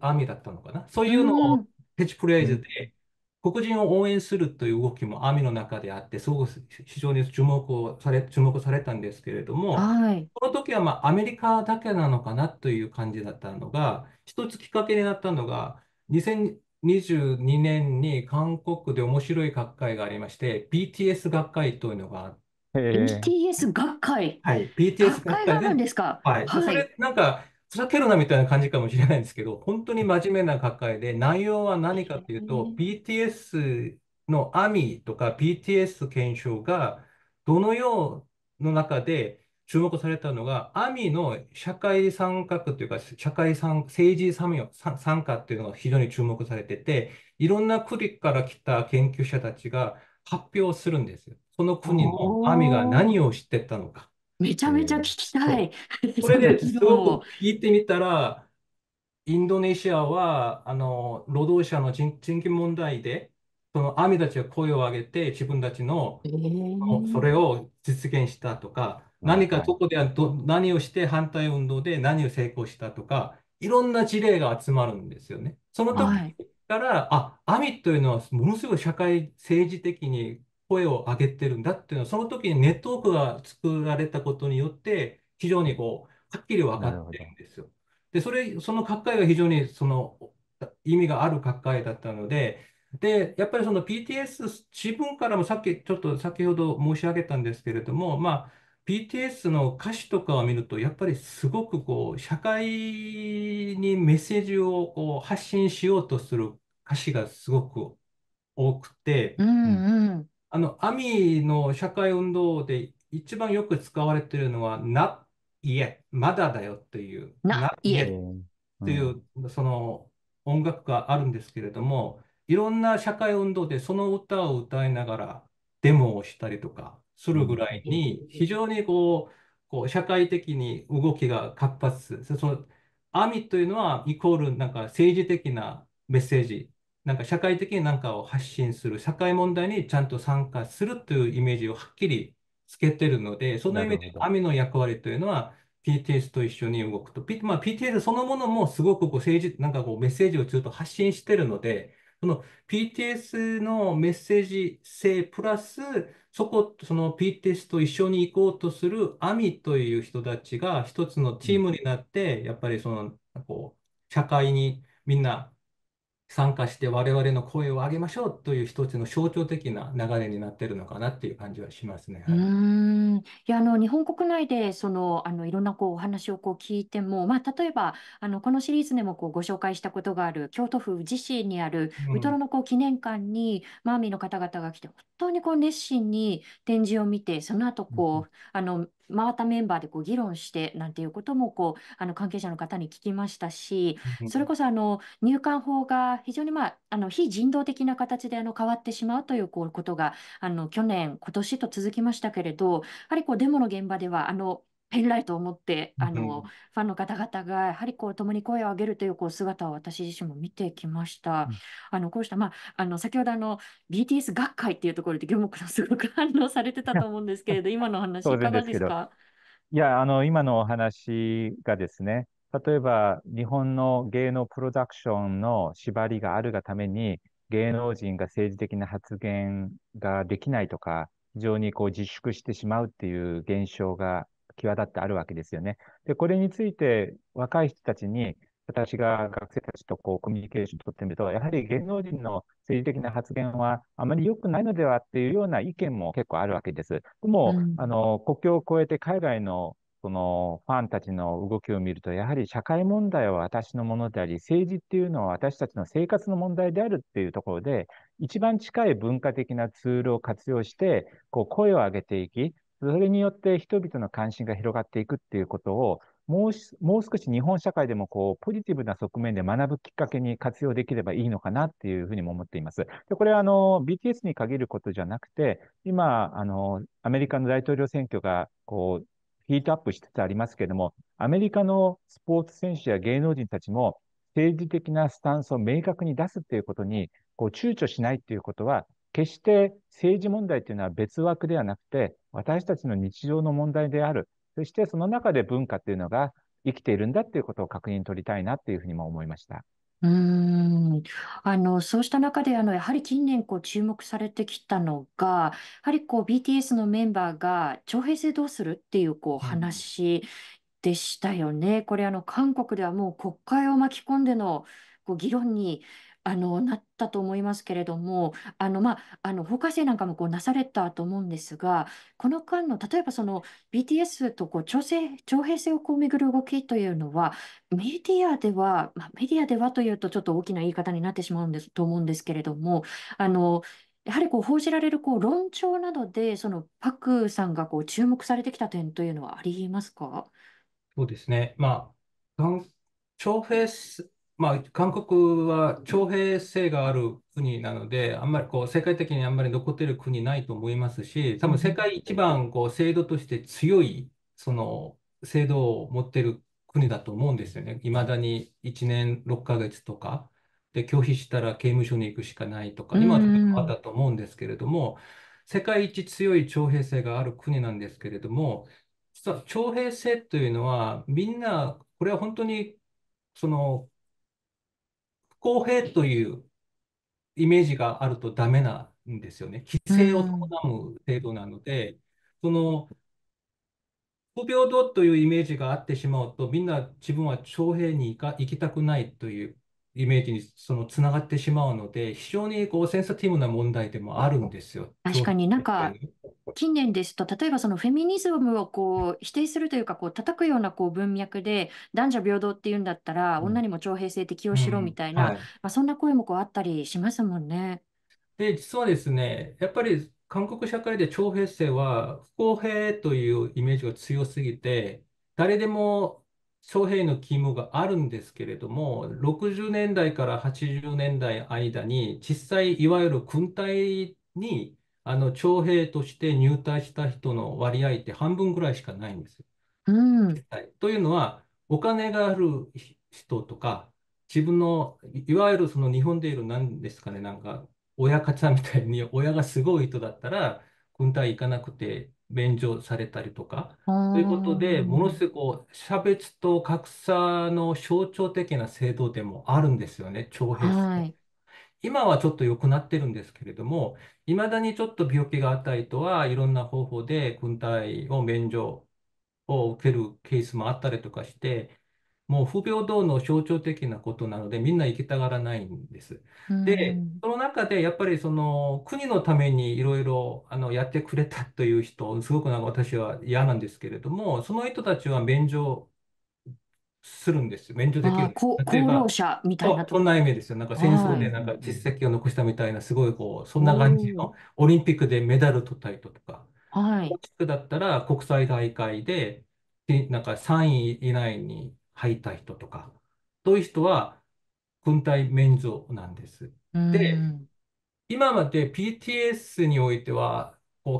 army だったのかな。そういうのうをんキャッチフレーうズんで、黒人を応援するという動きも ARMY の中であって、すごく非常に注目されたんですけれども、はい。この時はアメリカだけなのかなという感じだったのが、一つきっかけになったのが、2022年に韓国で面白い学会がありまして、BTS 学会というのがあって、え BTS 学会。BTS 学学会会があるんで、ですか。それ、なんか、ふざけるなみたいな感じかもしれないんですけど、本当に真面目な学会で、内容は何かというと、え BTS の ARMY とか BTS 検証が、どのような中で注目されたのが、ARMY の社会参画というか、政治参加というのが非常に注目されてて、いろんな国から来た研究者たちが発表するんですよ。その国の ARMY がお何ーをしてたのか。めちゃめちゃ聞きたそうい。それそので議す論ごを。く聞いてみたら、インドネシアは労働者の賃金問題で、そのアーミーたちが声を上げて、自分たちの、えそれーを実現したとか、何かどこでは何をして反対運動で何を成功したとか、いろんな事例が集まるんですよね。その時はい。から、アミというのはものすごい政治的に声を上げてるんだっていうのは、その時にネットワークが作られたことによって、非常にはっきり分かなるっほてるど。んですよ。で、その学会が非常に意味がある学会だったので、やっぱりその BTS、自分からもちょっと先ほど申し上げたんですけれども、BTS の歌詞とかを見ると、やっぱりすごく社会にメッセージを発信しようとする歌詞がすごく多くて、うんうん。ARMY の社会運動で一番よく使われているのは、not yet、まだだよという、な、not いえ。yet という、その音楽があるんですけれども、いろんな社会運動でその歌を歌いながらデモをしたりとかするぐらいに、非常に社会的に動きが活発。ARMY というのは、イコールなんか政治的なメッセージ、なんか社会的に何かを発信する、社会問題にちゃんと参加するというイメージをはっきりつけてるので、そのな意る味ほで ど。ARMY の役割というのは、BTS と一緒に動くと、BTS そのものもすごく政治、なんかメッセージをずっと発信してるので、その BTS のメッセージ性プラス、その BTS と一緒に行こうとする ARMY という人たちが一つのうチーんムになって、やっぱり社会にみんな参加して我々の声を上げましょうという一つの象徴的な流れになってるのかなっていう感じはしますね。いや、日本国内で、いろんなお話を聞いても、例えば、このシリーズでもご紹介したことがある、京都府宇治市にあるうウトロん、の記念館に、アーミーの方々が来て、本当に熱心に展示を見て、その後、うんうん回ったメンバーで議論して、なんていうことも、関係者の方に聞きましたし、うそれんこそ、入管法が非常に、非人道的な形で変わってしまうということが、去年、今年と続きましたけれど、やはりデモの現場では、ペンライトを持って、うん、ファンの方々が、やはり共に声を上げるという姿を私自身も見てきました。こうした、先ほどBTS 学会っていうところで、魚目さん、すごく反応されてたと思うんですけれど、今のお話、当い然かでがすでけすど、か？いや、今のお話がですね、例えば日本の芸能プロダクションの縛りがあるがために、芸能人が政治的な発言ができないとか、非常に自粛してしまうっていう現象が際立ってあるわけですよね。で、これについて若い人たちに、私が学生たちとコミュニケーションを取ってみると、やはり芸能人の政治的な発言はあまり良くないのではっていうような意見も結構あるわけです。でうも、ん、国境を越えて海外のそのファンたちの動きを見ると、やはり社会問題は私のものであり、政治っていうのは私たちの生活の問題であるっていうところで、一番近い文化的なツールを活用して、声を上げていき、それによって人々の関心が広がっていくっていうことを、もう少し日本社会でもポジティブな側面で学ぶきっかけに活用できればいいのかなっていうふうにも思っています。で、これはBTS に限ることじゃなくて、今、アメリカの大統領選挙がヒートアップしつつありますけれども、アメリカのスポーツ選手や芸能人たちも政治的なスタンスを明確に出すということに躊躇しないということは、決して政治問題というのは別枠ではなくて、私たちの日常の問題である。そしてその中で文化というのが生きているんだということを確認取りたいなというふうにも思いました。うーん、そうした中で、やはり近年注目されてきたのが、やはりBTS のメンバーが徴兵制どうするっていううん話でしたよね。これ韓国ではもう国会を巻き込んでの議論になったと思いますけれども、法改正なんかもなされたと思うんですが、この間の例えばBTS と徴兵制をめぐる動きというのは、メディアではというとちょっと大きな言い方になってしまうんですと思うんですけれども、あのやはり報じられる論調などで、パクさんが注目されてきた点というのはありますか？そうですね。徴兵す、韓国は徴兵制がある国なので、あんまり世界的にあんまり残っている国ないと思いますし、多う分世ん界一番制度として強い、制度を持っている国だと思うんですよね。いまだに1年6ヶ月とか、で、拒否したら刑務所に行くしかないとうか、今はちょっと変わっんたと思うんですけれども、世界一強い徴兵制がある国なんですけれども、実は徴兵制というのは、みんな、これは本当に、その、不公平というイメージがあるとダメなんですよね。規う制を伴んう制度なので、その不平等というイメージがあってしまうと、みんな自分は徴兵に行きたくないというイメージにつながってしまうので、非常にセンサティブな問題でもあるんですよ、確徴かに、なん兵制かに。近年ですと、例えばフェミニズムを否定するというか、叩くような文脈で、男女平等っていうんだったら、う女んにも徴兵制適用うしろみん、たいな、はい。そんな声もあったりしますもんね。で、実はですね、やっぱり韓国社会で徴兵制は不公平というイメージが強すぎて、誰でも徴兵の義務があるんですけれども、60年代から80年代間に、実際、いわゆる軍隊に徴兵として入隊した人の割合って半分ぐらいしかないんですよ。うん、というのは、お金がある人とか、自分の、いわゆる日本でいう何ですかね、なんか、親方みたいに親がすごい人だったら、軍隊行かなくて免除されたりとか、あということで、ものーすごく差別と格差の象徴的な制度でもあるんですよね、徴兵制。はい。今はちょっと良くなってるんですけれども、いまだにちょっと病気があった人はいろんな方法で軍隊を免除を受けるケースもあったりとかして、もう不平等の象徴的なことなので、みんな行きたがらないんです。うで、ん、その中でやっぱり国のためにいろいろやってくれたという人、すごく私は嫌なんですけれども、その人たちは免除するんですよ。免除できるんです。例え功労ば、者みたいなとそんこ。な夢ですよ。なんか戦争はでい。なんか実績を残したみたいな、すごいそんな感じおー、の、オリンピックでメダル取ったりとか、はオい。リンピックだったら国際大会で、なんか3位以内に入った人とか、そういう人は軍隊免除なんです。うで、ん、今まで BTS においては、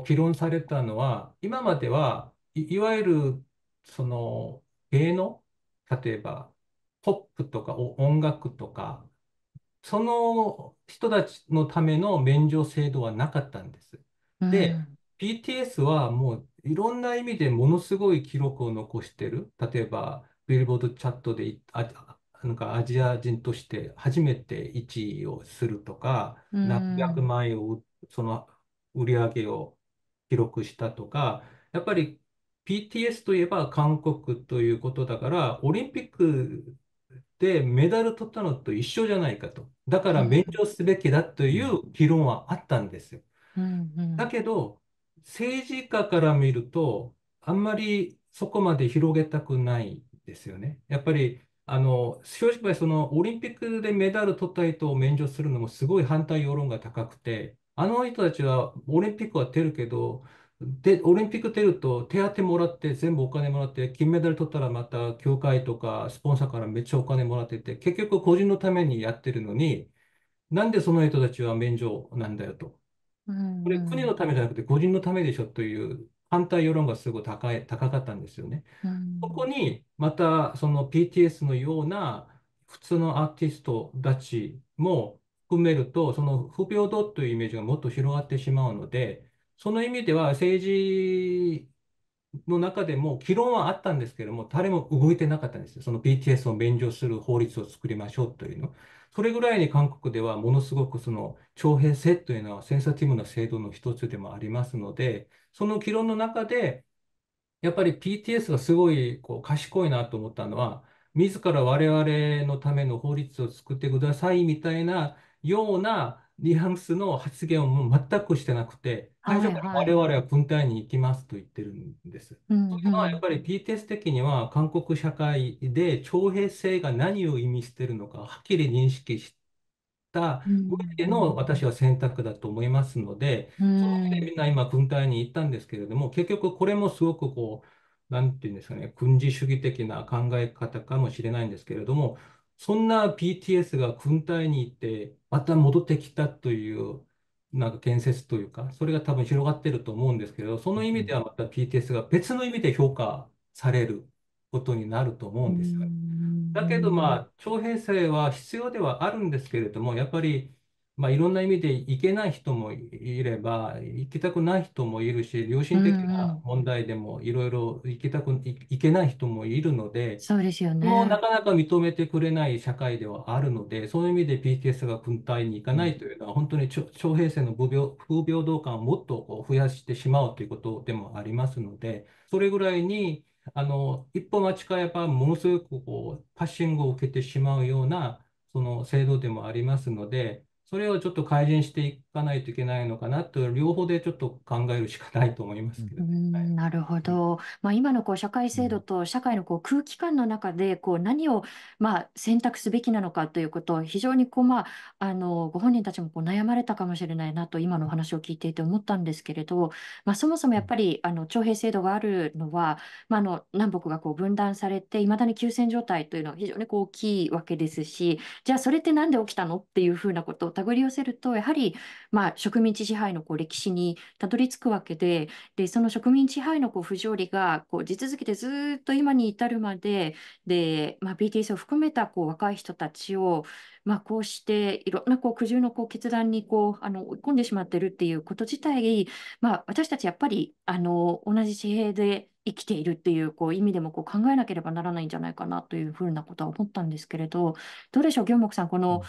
議論されたのは、今まではいわゆるその芸能、例えばポップとか音楽とか、その人たちのための免除制度はなかったんです。で、BTS はもういろんな意味でものすごい記録を残してる。例えば、ビルボードチャットでなんかアジア人として初めて1位をするとか、何百万円をその売り上げを記録したとか、やっぱり BTS といえば韓国ということだから、オリンピックでメダル取ったのと一緒じゃないかと。だから免除すべきだという議論はあったんですよ。だけど、政治家から見ると、あんまりそこまで広げたくないですよね。やっぱり、正直そのオリンピックでメダル取った人を免除するのもすごい反対世論が高くて、あの人たちはオリンピックは出るけど、でオリンピック出ると手当もらって全部お金もらって、金メダル取ったらまた協会とかスポンサーからめっちゃお金もらってて、結局個人のためにやってるのに、なんでその人たちは免除なんだよと。これ国のためじゃなくて個人のためでしょという反対世論がすごい高かったんですよね。そこにまたその BTS のような普通のアーティストたちも含めると、その不平等というイメージがもっと広がってしまうので、その意味では政治の中でも議論はあったんですけれども、誰も動いてなかったんですよ。その BTS を免除する法律を作りましょうというの。それぐらいに韓国ではものすごくその徴兵制というのはセンサティブな制度の一つでもありますので、その議論の中で、やっぱり BTS がすごい賢いなと思ったのは、自ら我々のための法律を作ってくださいみたいなようなニュアンスの発言をもう全くしてなくて、最初から我々は分隊に行きますと言ってるんです。それはやっぱり BTS 的には韓国社会で徴兵制が何を意味してるのかはっきり認識した上での私は選択だと思いますので、その上でみんな今分隊に行ったんですけれども、結局これもすごくなんていうんですかね、軍事主義的な考え方かもしれないんですけれども、そんな BTS が軍隊に行ってまた戻ってきたというなんか建設というか、それが多分広がってると思うんですけど、その意味ではまた BTS が別の意味で評価されることになると思うんですよね。だけど徴兵制は必要ではあるんですけれども、やっぱりいろんな意味で行けない人もいれば、行きたくない人もいるし、良心的な問題でもいろいろ行けない人もいるので、そうですよね。もうなかなか認めてくれない社会ではあるので、そういう意味で BTS が軍隊に行かないというのは、本当に徴兵制の不平等感をもっと増やしてしまうということでもありますので、それぐらいに一歩間違えば、ものすごくパッシングを受けてしまうようなその制度でもありますので、それをちょっと改善していかないといけないのかなと、両方でちょっと考えるしかないと思いますけど、なるほど。今の社会制度と社会の空気感の中で何を選択すべきなのかということを、非常にご本人たちも悩まれたかもしれないなと今のお話を聞いていて思ったんですけれど、そもそもやっぱり徴兵制度があるのは、南北が分断されていまだに休戦状態というのは非常に大きいわけですし、じゃあそれってなんで起きたのっていうふうなことを手繰り寄せると、やはり植民地支配の歴史にたどり着くわけで、その植民地支配の不条理が地続きでずっと今に至るまで、BTS を含めた若い人たちを、こうしていろんな苦渋の決断に追い込んでしまっているっていうこと自体、私たちやっぱり同じ地平で生きているっていう、意味でも考えなければならないんじゃないかなというふうなことは思ったんですけれど、どうでしょう、ギョンモクさん、この、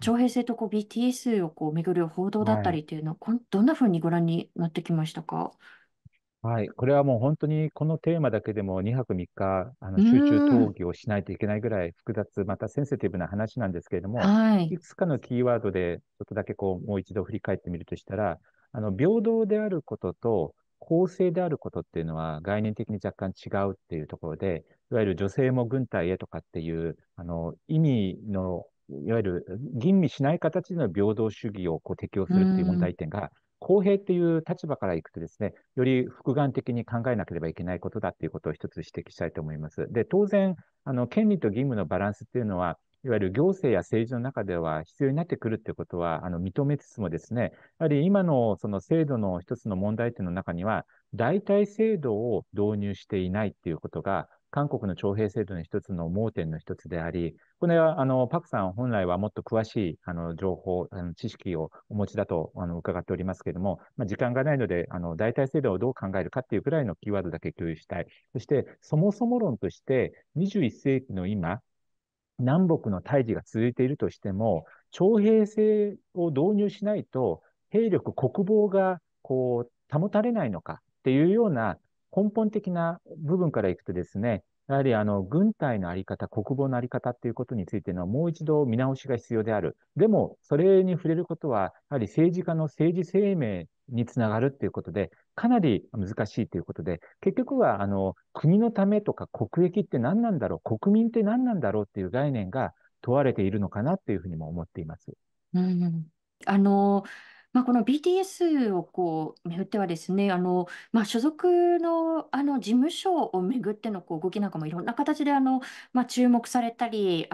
徴兵制とBTS を巡る報道だったりというのは、どんなふうにご覧になってきましたか？これはもう本当にこのテーマだけでも2泊3日集中討議をしないといけないぐらい複雑、またセンシティブな話なんですけれども、いくつかのキーワードでちょっとだけもう一度振り返ってみるとしたら、平等であることと公正であることっていうのは概念的に若干違うっていうところで、いわゆる女性も軍隊へとかっていう意味のいわゆる吟味しない形での平等主義を適用するっていう問題点が、公平っていう立場からいくとですね、より複眼的に考えなければいけないことだっていうことを一つ指摘したいと思います。で、当然、権利と義務のバランスっていうのは、いわゆる行政や政治の中では必要になってくるということは認めつつもですね、やはり今のその制度の一つの問題点の中には、代替制度を導入していないということが、韓国の徴兵制度の一つの盲点の一つであり、これはパクさん本来はもっと詳しい情報、知識をお持ちだと伺っておりますけれども、時間がないので代替制度をどう考えるかっていうくらいのキーワードだけ共有したい。そしてそもそも論として21世紀の今、南北の対峙が続いているとしても、徴兵制を導入しないと兵力、国防がこう保たれないのかっていうような根本的な部分からいくとですね、やはり軍隊の在り方、国防の在り方ということについてのもう一度見直しが必要である。でも、それに触れることは、やはり政治家の政治生命につながるということで、かなり難しいということで、結局は国のためとか国益って何なんだろう、国民って何なんだろうっていう概念が問われているのかなというふうにも思っています。うんこの BTS をめぐってはですね、所属の、事務所をめぐっての動きなんかもいろんな形で注目されたり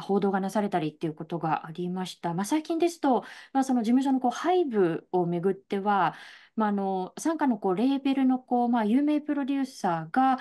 報道がなされたりっていうことがありました。最近ですと、その事務所のHYBEをめぐっては、傘下のレーベルの有名プロデューサーが、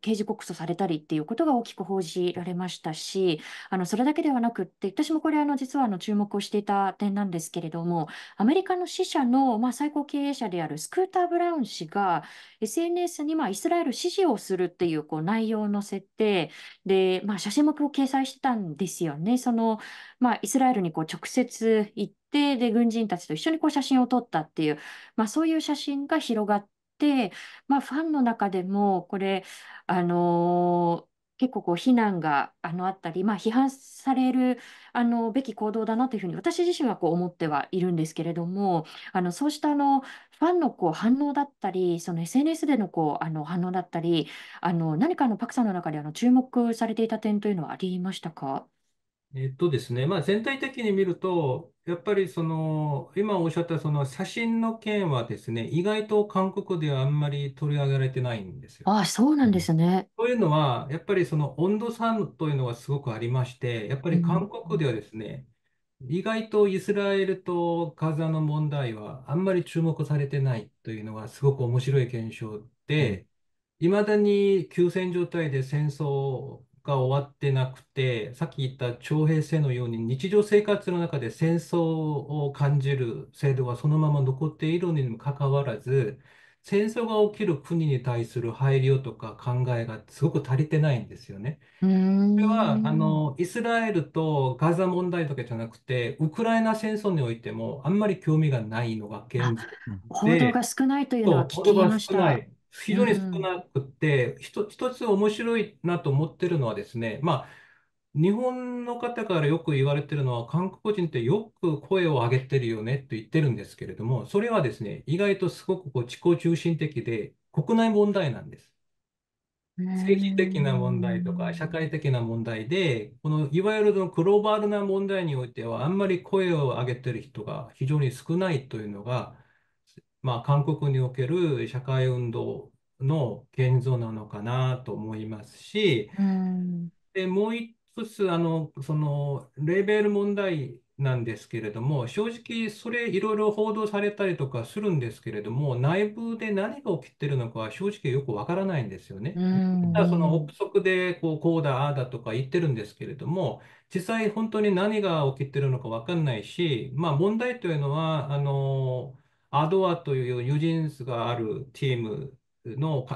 刑事告訴されたりっていうことが大きく報じられましたし、それだけではなくって、私もこれ実は注目をしていた点なんですけれども、アメリカの支社の、最高経営者であるスクーター・ブラウン氏が SNS に、イスラエル支持をするっていう、内容を載せて、で、写真も掲載してたんですよね。イスラエルに直接行って、で、軍人たちと一緒に写真を撮ったっていう、そういう写真が広がって、ファンの中でもこれ、結構非難があったり、批判されるべき行動だなというふうに私自身は思ってはいるんですけれども、そうしたファンの反応だったり、その SNS での反応だったり、何かパクさんの中で注目されていた点というのはありましたか？全体的に見ると、やっぱり今おっしゃった写真の件はですね、意外と韓国ではあんまり取り上げられてないんですよ。ああ、そうなんですね。というのは、やっぱり温度差というのがすごくありまして、やっぱり韓国ではですね、意外とイスラエルとガザの問題はあんまり注目されてないというのがすごく面白い現象で、いまだに休戦状態で戦争をが終わってなくて、さっき言った徴兵制のように日常生活の中で戦争を感じる制度がそのまま残っているにもかかわらず、戦争が起きる国に対する配慮とか考えがすごく足りてないんですよね。これはイスラエルとガザ問題とかじゃなくて、ウクライナ戦争においてもあんまり興味がないのが現実で、報道が少ないというのは聞きました。非常に少なくて、一つ面白いなと思ってるのはですね、日本の方からよく言われてるのは、韓国人ってよく声を上げてるよねと言ってるんですけれども、それはですね、意外とすごく自己中心的で、国内問題なんです。政治的な問題とか社会的な問題で、いわゆるグローバルな問題においては、あんまり声を上げてる人が非常に少ないというのが、韓国における社会運動の現状なのかなと思いますし、でもう一つレーベル問題なんですけれども、正直それいろいろ報道されたりとかするんですけれども、内部で何が起きてるのかは正直よくわからないんですよね。ただ憶測でこうだああだとか言ってるんですけれども、実際本当に何が起きてるのかわかんないし、問題というのはアドアという友人があるチームの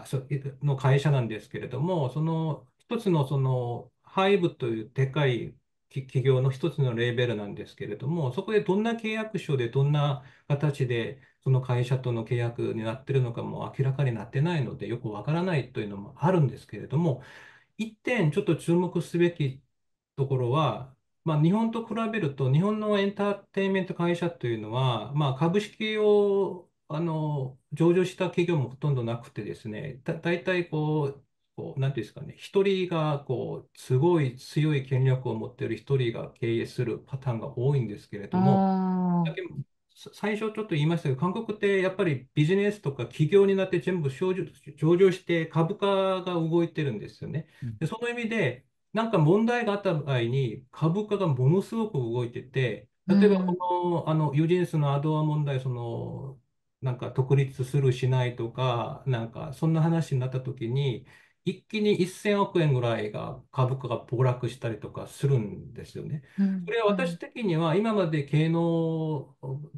会社なんですけれども、その一つのHYBEというでかい企業の一つのレーベルなんですけれども、そこでどんな契約書でどんな形でその会社との契約になってるのかも明らかになってないので、よくわからないというのもあるんですけれども、一点ちょっと注目すべきところは、日本と比べると、日本のエンターテインメント会社というのは、株式を上場した企業もほとんどなくてですね、大体なんていうんですかね、一人がすごい強い権力を持っている一人が経営するパターンが多いんですけれども、最初ちょっと言いましたけど、韓国ってやっぱりビジネスとか企業になって全部上場して株価が動いてるんですよね。でその意味でなんか問題があった場合に株価がものすごく動いてて、例えばユジンスのアドア問題、そのなんか独立するしないとか、なんかそんな話になった時に、一気に1000億円ぐらいが株価が暴落したりとかするんですよね。それは私的には今まで芸能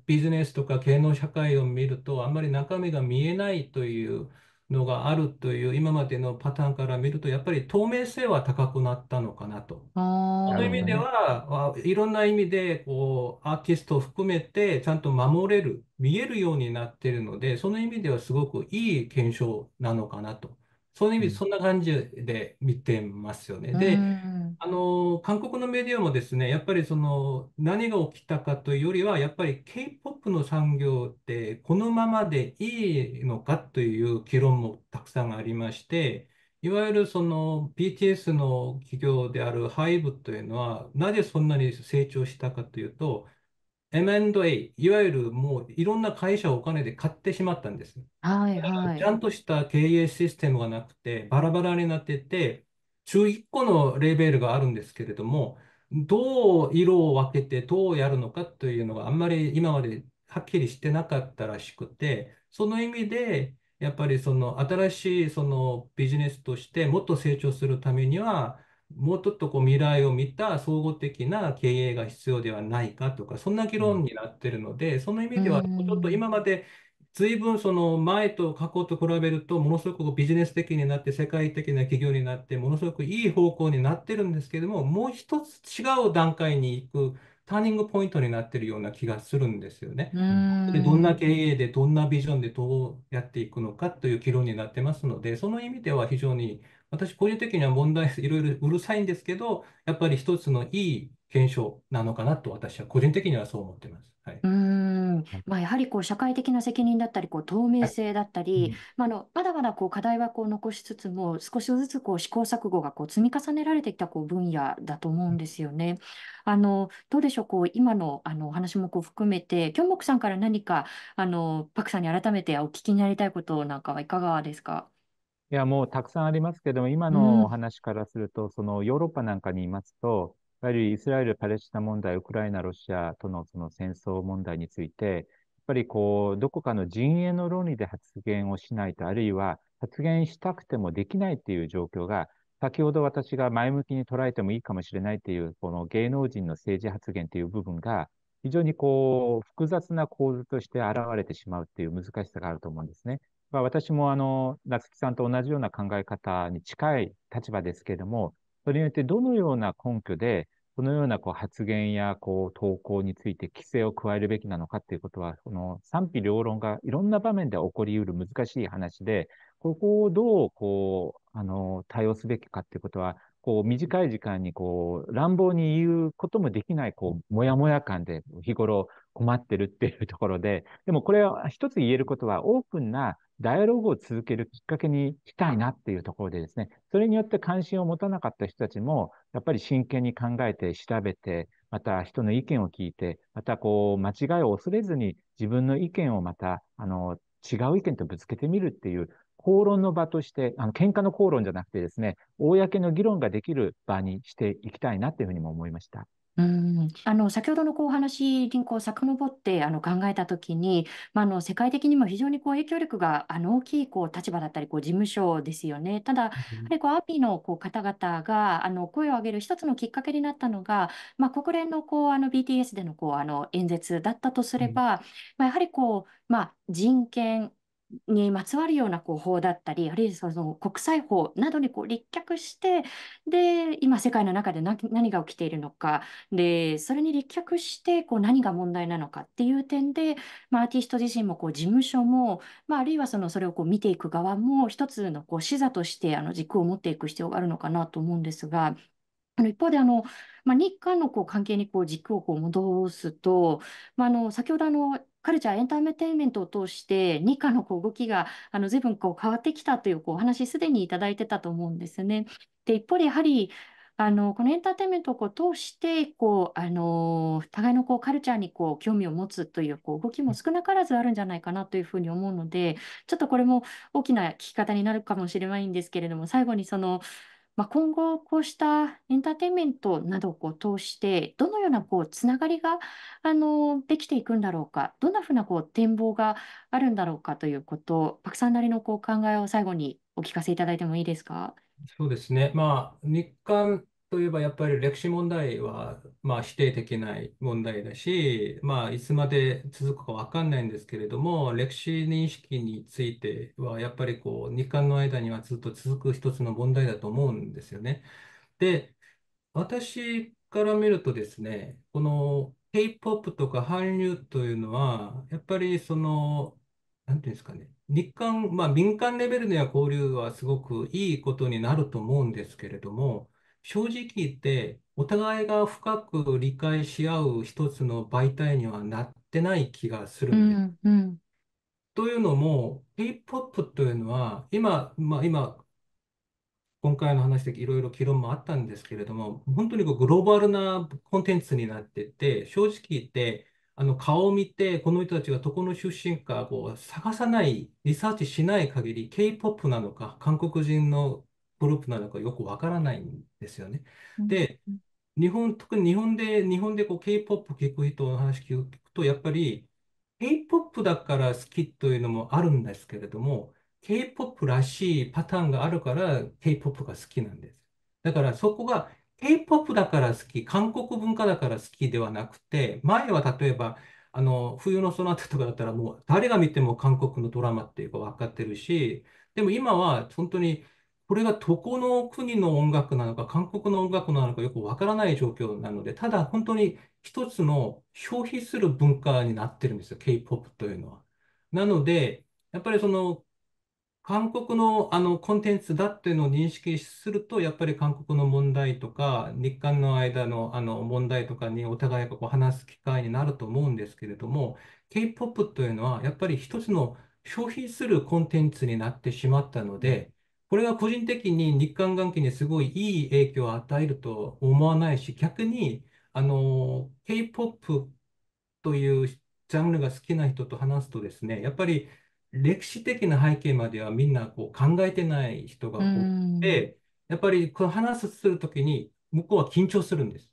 ビジネスとか芸能社会を見るとあんまり中身が見えないというのがあるという今までのパターンから見るとやっぱり透明性は高くなったのかなと。その意味ではいろんな意味でこうアーティストを含めてちゃんと守れる、見えるようになっているので、その意味ではすごくいい検証なのかなと。そういう意味でそんな感じで見てますよね。で、韓国のメディアもですね、やっぱりその何が起きたかというよりは、やっぱり K-POP の産業ってこのままでいいのかという議論もたくさんありまして、いわゆるその BTS の企業である HYBE というのは、なぜそんなに成長したかというと、M&A、いわゆるもういろんな会社をお金で買ってしまったんです。はいはい、ちゃんとした経営システムがなくて、バラバラになってて、11個のレベルがあるんですけれども、どう色を分けてどうやるのかというのがあんまり今まではっきりしてなかったらしくて、その意味でやっぱりその新しいそのビジネスとしてもっと成長するためには、もうちょっとこう未来を見た総合的な経営が必要ではないかとか、そんな議論になっているので、その意味ではちょっと今まで随分その前と過去と比べるとものすごくビジネス的になって世界的な企業になってものすごくいい方向になってるんですけれども、もう一つ違う段階に行くターニングポイントになってるような気がするんですよね。で、どんな経営でどんなビジョンでどうやっていくのかという議論になってますので、その意味では非常に私個人的には問題いろいろうるさいんですけど、やっぱり一つのいい検証なのかなと私は個人的にはそう思ってます。はい、やはりこう社会的な責任だったりこう透明性だったり、まだまだこう課題はこう残しつつも少しずつこう試行錯誤がこう積み重ねられてきたこう分野だと思うんですよね。どうでしょう、こう今のお話もこう含めてキョンモクさんから何かパクさんに改めてお聞きになりたいことなんかはいかがですか？いや、もうたくさんありますけども、今のお話からすると、そのヨーロッパなんかにいますと、いわゆるイスラエル・パレスチナ問題、ウクライナ・ロシアとのその戦争問題について、やっぱりこう、どこかの陣営の論理で発言をしないと、あるいは発言したくてもできないっていう状況が、先ほど私が前向きに捉えてもいいかもしれないっていう、この芸能人の政治発言っていう部分が、非常にこう、複雑な構図として現れてしまうっていう難しさがあると思うんですね。私も夏木さんと同じような考え方に近い立場ですけれども、それによってどのような根拠で、このようなこう発言やこう投稿について規制を加えるべきなのかということは、この賛否両論がいろんな場面で起こりうる難しい話で、ここをどうこう対応すべきかということは、こう短い時間にこう乱暴に言うこともできないこうもやもや感で日頃困ってるっていうところで、でもこれは一つ言えることは、オープンなダイアログを続けるきっかけにしたいなっていうところでですね、それによって関心を持たなかった人たちも、やっぱり真剣に考えて、調べて、また人の意見を聞いて、またこう、間違いを恐れずに自分の意見をまた、違う意見とぶつけてみるっていう、口論の場として、喧嘩の口論じゃなくてですね、公の議論ができる場にしていきたいなっていうふうにも思いました。先ほどのお話に遡って考えたときに、世界的にも非常に影響力が大きい立場だったり事務所ですよね。ただ、やはりARMYの方々が声を上げる一つのきっかけになったのが、国連のBTS での演説だったとすれば、やはり人権にまつわるような法だったり、あるいはその国際法などに立脚して、で今世界の中で何が起きているのか、でそれに立脚して何が問題なのかっていう点で、アーティスト自身も事務所も、あるいはそれを見ていく側も一つの視座として軸を持っていく必要があるのかなと思うんですが。一方で日韓の関係に軸を戻すと、先ほどカルチャーエンターテインメントを通して日韓の動きが随分変わってきたというお話すでにいただいてたと思うんですね。で一方でやはりこのエンターテインメントを通して互いのカルチャーに興味を持つという動きも少なからずあるんじゃないかなというふうに思うので、ちょっとこれも大きな聞き方になるかもしれないんですけれども、最後に今後、こうしたエンターテインメントなどを通して、どのようなつながりができていくんだろうか、どんなふうな展望があるんだろうかということを、パクさんなりのお考えを最後にお聞かせいただいてもいいですか。そうですね、日韓といえばやっぱり歴史問題は否定できない問題だし、いつまで続くか分かんないんですけれども、歴史認識についてはやっぱり日韓の間にはずっと続く一つの問題だと思うんですよね。で、私から見るとですね、この K-POP とか韓流というのはやっぱりなんていうんですかね、日韓、民間レベルでは交流はすごくいいことになると思うんですけれども、正直言ってお互いが深く理解し合う一つの媒体にはなってない気がするんです。というのも K-POP というのは今回の話でいろいろ議論もあったんですけれども、本当にグローバルなコンテンツになってて、正直言って顔を見てこの人たちがどこの出身か探さない、リサーチしない限り K-POP なのか韓国人のグループなのかよくわからないんですよね。で、特に日本でK-POP 聞く人の話聞くと、やっぱり K-POP だから好きというのもあるんですけれども、 K-POP らしいパターンがあるから K-POP が好きなんです。だからそこが K-POP だから好き、韓国文化だから好きではなくて、前は例えば冬のソナタとかだったらもう誰が見ても韓国のドラマっていうか分かってるし、でも今は本当にこれがどこの国の音楽なのか、韓国の音楽なのかよくわからない状況なので、ただ本当に一つの消費する文化になってるんですよ、K-POP というのは。なので、やっぱり韓国のコンテンツだっていうのを認識すると、やっぱり韓国の問題とか、日韓の間の問題とかにお互いが話す機会になると思うんですけれども、K-POP というのはやっぱり一つの消費するコンテンツになってしまったので、これが個人的に日韓関係にすごいいい影響を与えると思わないし、逆にK-POP というジャンルが好きな人と話すとですね、やっぱり歴史的な背景まではみんな考えてない人が多くて、やっぱり話するときに向こうは緊張するんです。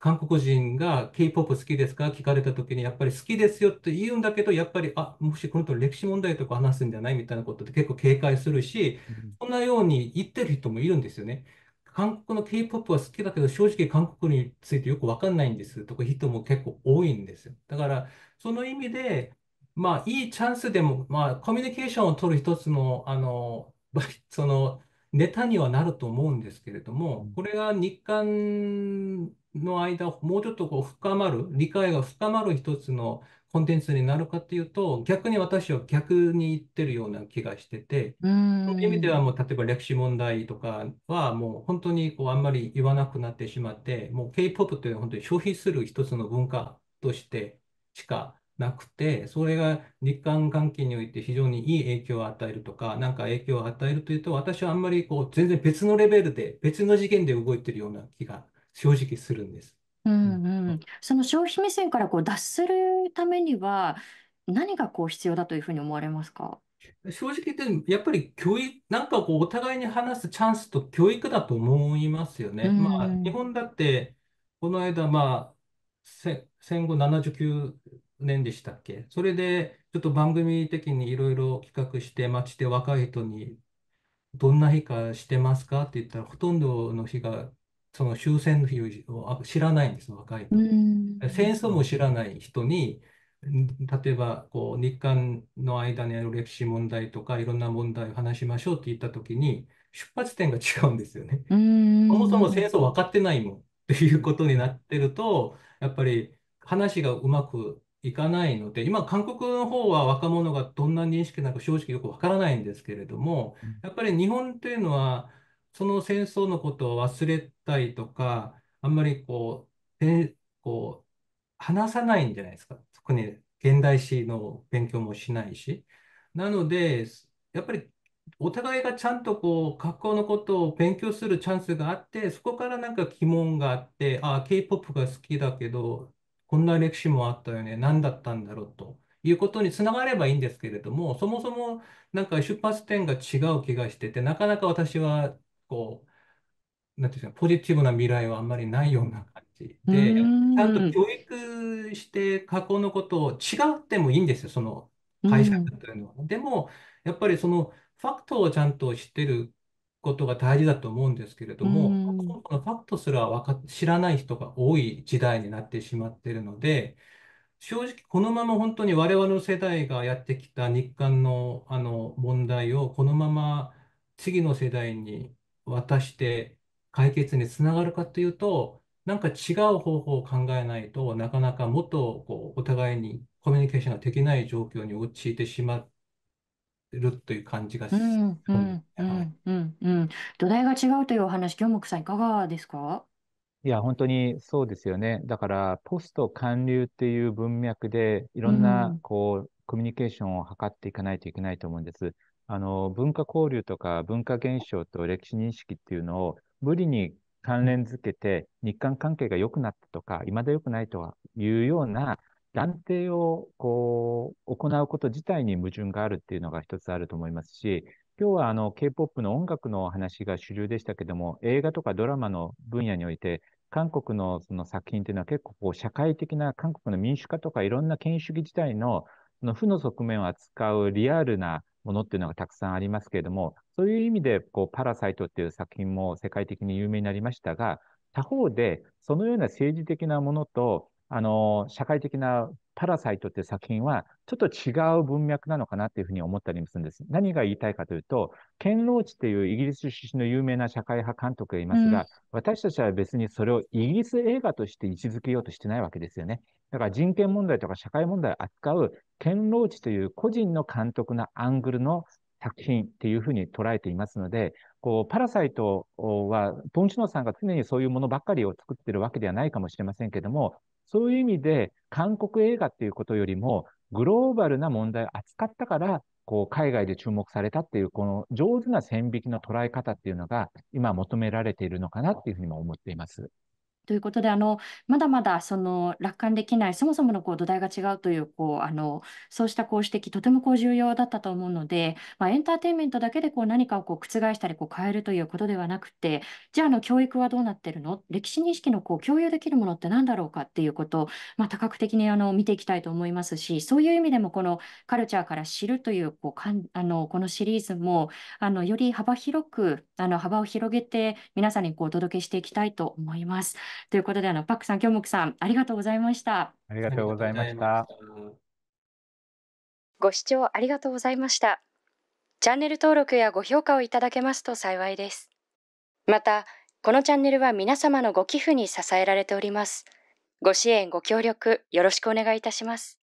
韓国人が K-POP 好きですか聞かれたときに、やっぱり好きですよって言うんだけど、やっぱり、もしこの人歴史問題とか話すんじゃないみたいなことって結構警戒するし、そんなように言ってる人もいるんですよね。韓国の K-POP は好きだけど、正直韓国についてよくわかんないんですとか人も結構多いんですよ。だから、その意味で、いいチャンスでも、コミュニケーションを取る一つの、ネタにはなると思うんですけれども、これが日韓の間、もうちょっと理解が深まる一つのコンテンツになるかというと、逆に私は逆に言ってるような気がしてて、その意味ではもう例えば歴史問題とかはもう本当にあんまり言わなくなってしまって、もう K-POP というのは本当に消費する一つの文化としてしかなくて、それが日韓関係において非常にいい影響を与えるとか、なんか影響を与えるというと、私はあんまり全然別のレベルで、別の次元で動いているような気が正直するんです。その消費目線から脱するためには、何が必要だというふうに思われますか？正直言って、やっぱり教育、なんかお互いに話すチャンスと教育だと思いますよね。日本だって、この間、戦後79年でしたっけ、それでちょっと番組的にいろいろ企画して、街で若い人にどんな日かしてますかって言ったら、ほとんどの日がその終戦の日を知らないんです、若い人。戦争も知らない人に、例えば日韓の間にある歴史問題とかいろんな問題を話しましょうって言った時に、出発点が違うんですよね。そもそも戦争分かってないもんっていうことになってると、やっぱり話がうまくいかないので、今、韓国の方は若者がどんな認識なのか正直よくわからないんですけれども、やっぱり日本というのは、その戦争のことを忘れたりとか、あんまり話さないんじゃないですか、特に現代史の勉強もしないし。なので、やっぱりお互いがちゃんと学校のことを勉強するチャンスがあって、そこからなんか疑問があって、K-POP が好きだけど、こんな歴史もあったよね、何だったんだろうということにつながればいいんですけれども、そもそもなんか出発点が違う気がしてて、なかなか私はこう、なんていうんですか、ポジティブな未来はあんまりないような感じで、ちゃんと教育して過去のことを違ってもいいんですよ、その解釈というのは。でも、やっぱりそのファクトをちゃんと知ってることが大事だと思うんですけれども、このファクトすら知らない人が多い時代になってしまっているので、正直このまま本当に我々の世代がやってきた日韓の問題をこのまま次の世代に渡して解決につながるかというと、なんか違う方法を考えないとなかなかもっとこうお互いにコミュニケーションができない状況に陥ってしまうるという感じがする。土台が違うというお話、京木さんいかがですか？いや、本当にそうですよね。だからポスト韓流っていう文脈でいろんなこうコミュニケーションを図っていかないといけないと思うんです。文化交流とか文化現象と歴史認識っていうのを無理に関連づけて、日韓関係が良くなったとかいまだ良くないというような断定をこう行うこと自体に矛盾があるっていうのが一つあると思いますし、今日はK-POP の音楽の話が主流でしたけども、映画とかドラマの分野において、韓国のその作品というのは結構こう社会的な韓国の民主化とかいろんな権威主義自体の負の側面を扱うリアルなものっていうのがたくさんありますけれども、そういう意味でこうパラサイトっていう作品も世界的に有名になりましたが、他方でそのような政治的なものと社会的なパラサイトっていう作品はちょっと違う文脈なのかなっていうふうに思ったりもするんです。何が言いたいかというと、ケン・ローチっていうイギリス出身の有名な社会派監督がいますが、私たちは別にそれをイギリス映画として位置づけようとしてないわけですよね。だから人権問題とか社会問題を扱うケン・ローチという個人の監督のアングルの作品っていうふうに捉えていますので、こうパラサイトはポン・チュノさんが常にそういうものばっかりを作ってるわけではないかもしれませんけども、そういう意味で韓国映画っていうことよりもグローバルな問題を扱ったからこう海外で注目されたっていう、この上手な線引きの捉え方っていうのが今求められているのかなっていうふうにも思っています。ということで、まだまだその楽観できない、そもそものこう土台が違うという、こうそうしたこう指摘、とてもこう重要だったと思うので、エンターテインメントだけでこう何かをこう覆したりこう変えるということではなくて、じゃあ教育はどうなってるの、歴史認識のこう共有できるものって何だろうかっていうことを、多角的に見ていきたいと思いますし、そういう意味でもこのカルチャーから知るという、このシリーズもより幅広く幅を広げて皆さんにこうお届けしていきたいと思います。ということで、パクさん、京木さん、ありがとうございました。ありがとうございました。ご視聴ありがとうございました。チャンネル登録やご評価をいただけますと幸いです。また、このチャンネルは皆様のご寄付に支えられております。ご支援、ご協力、よろしくお願いいたします。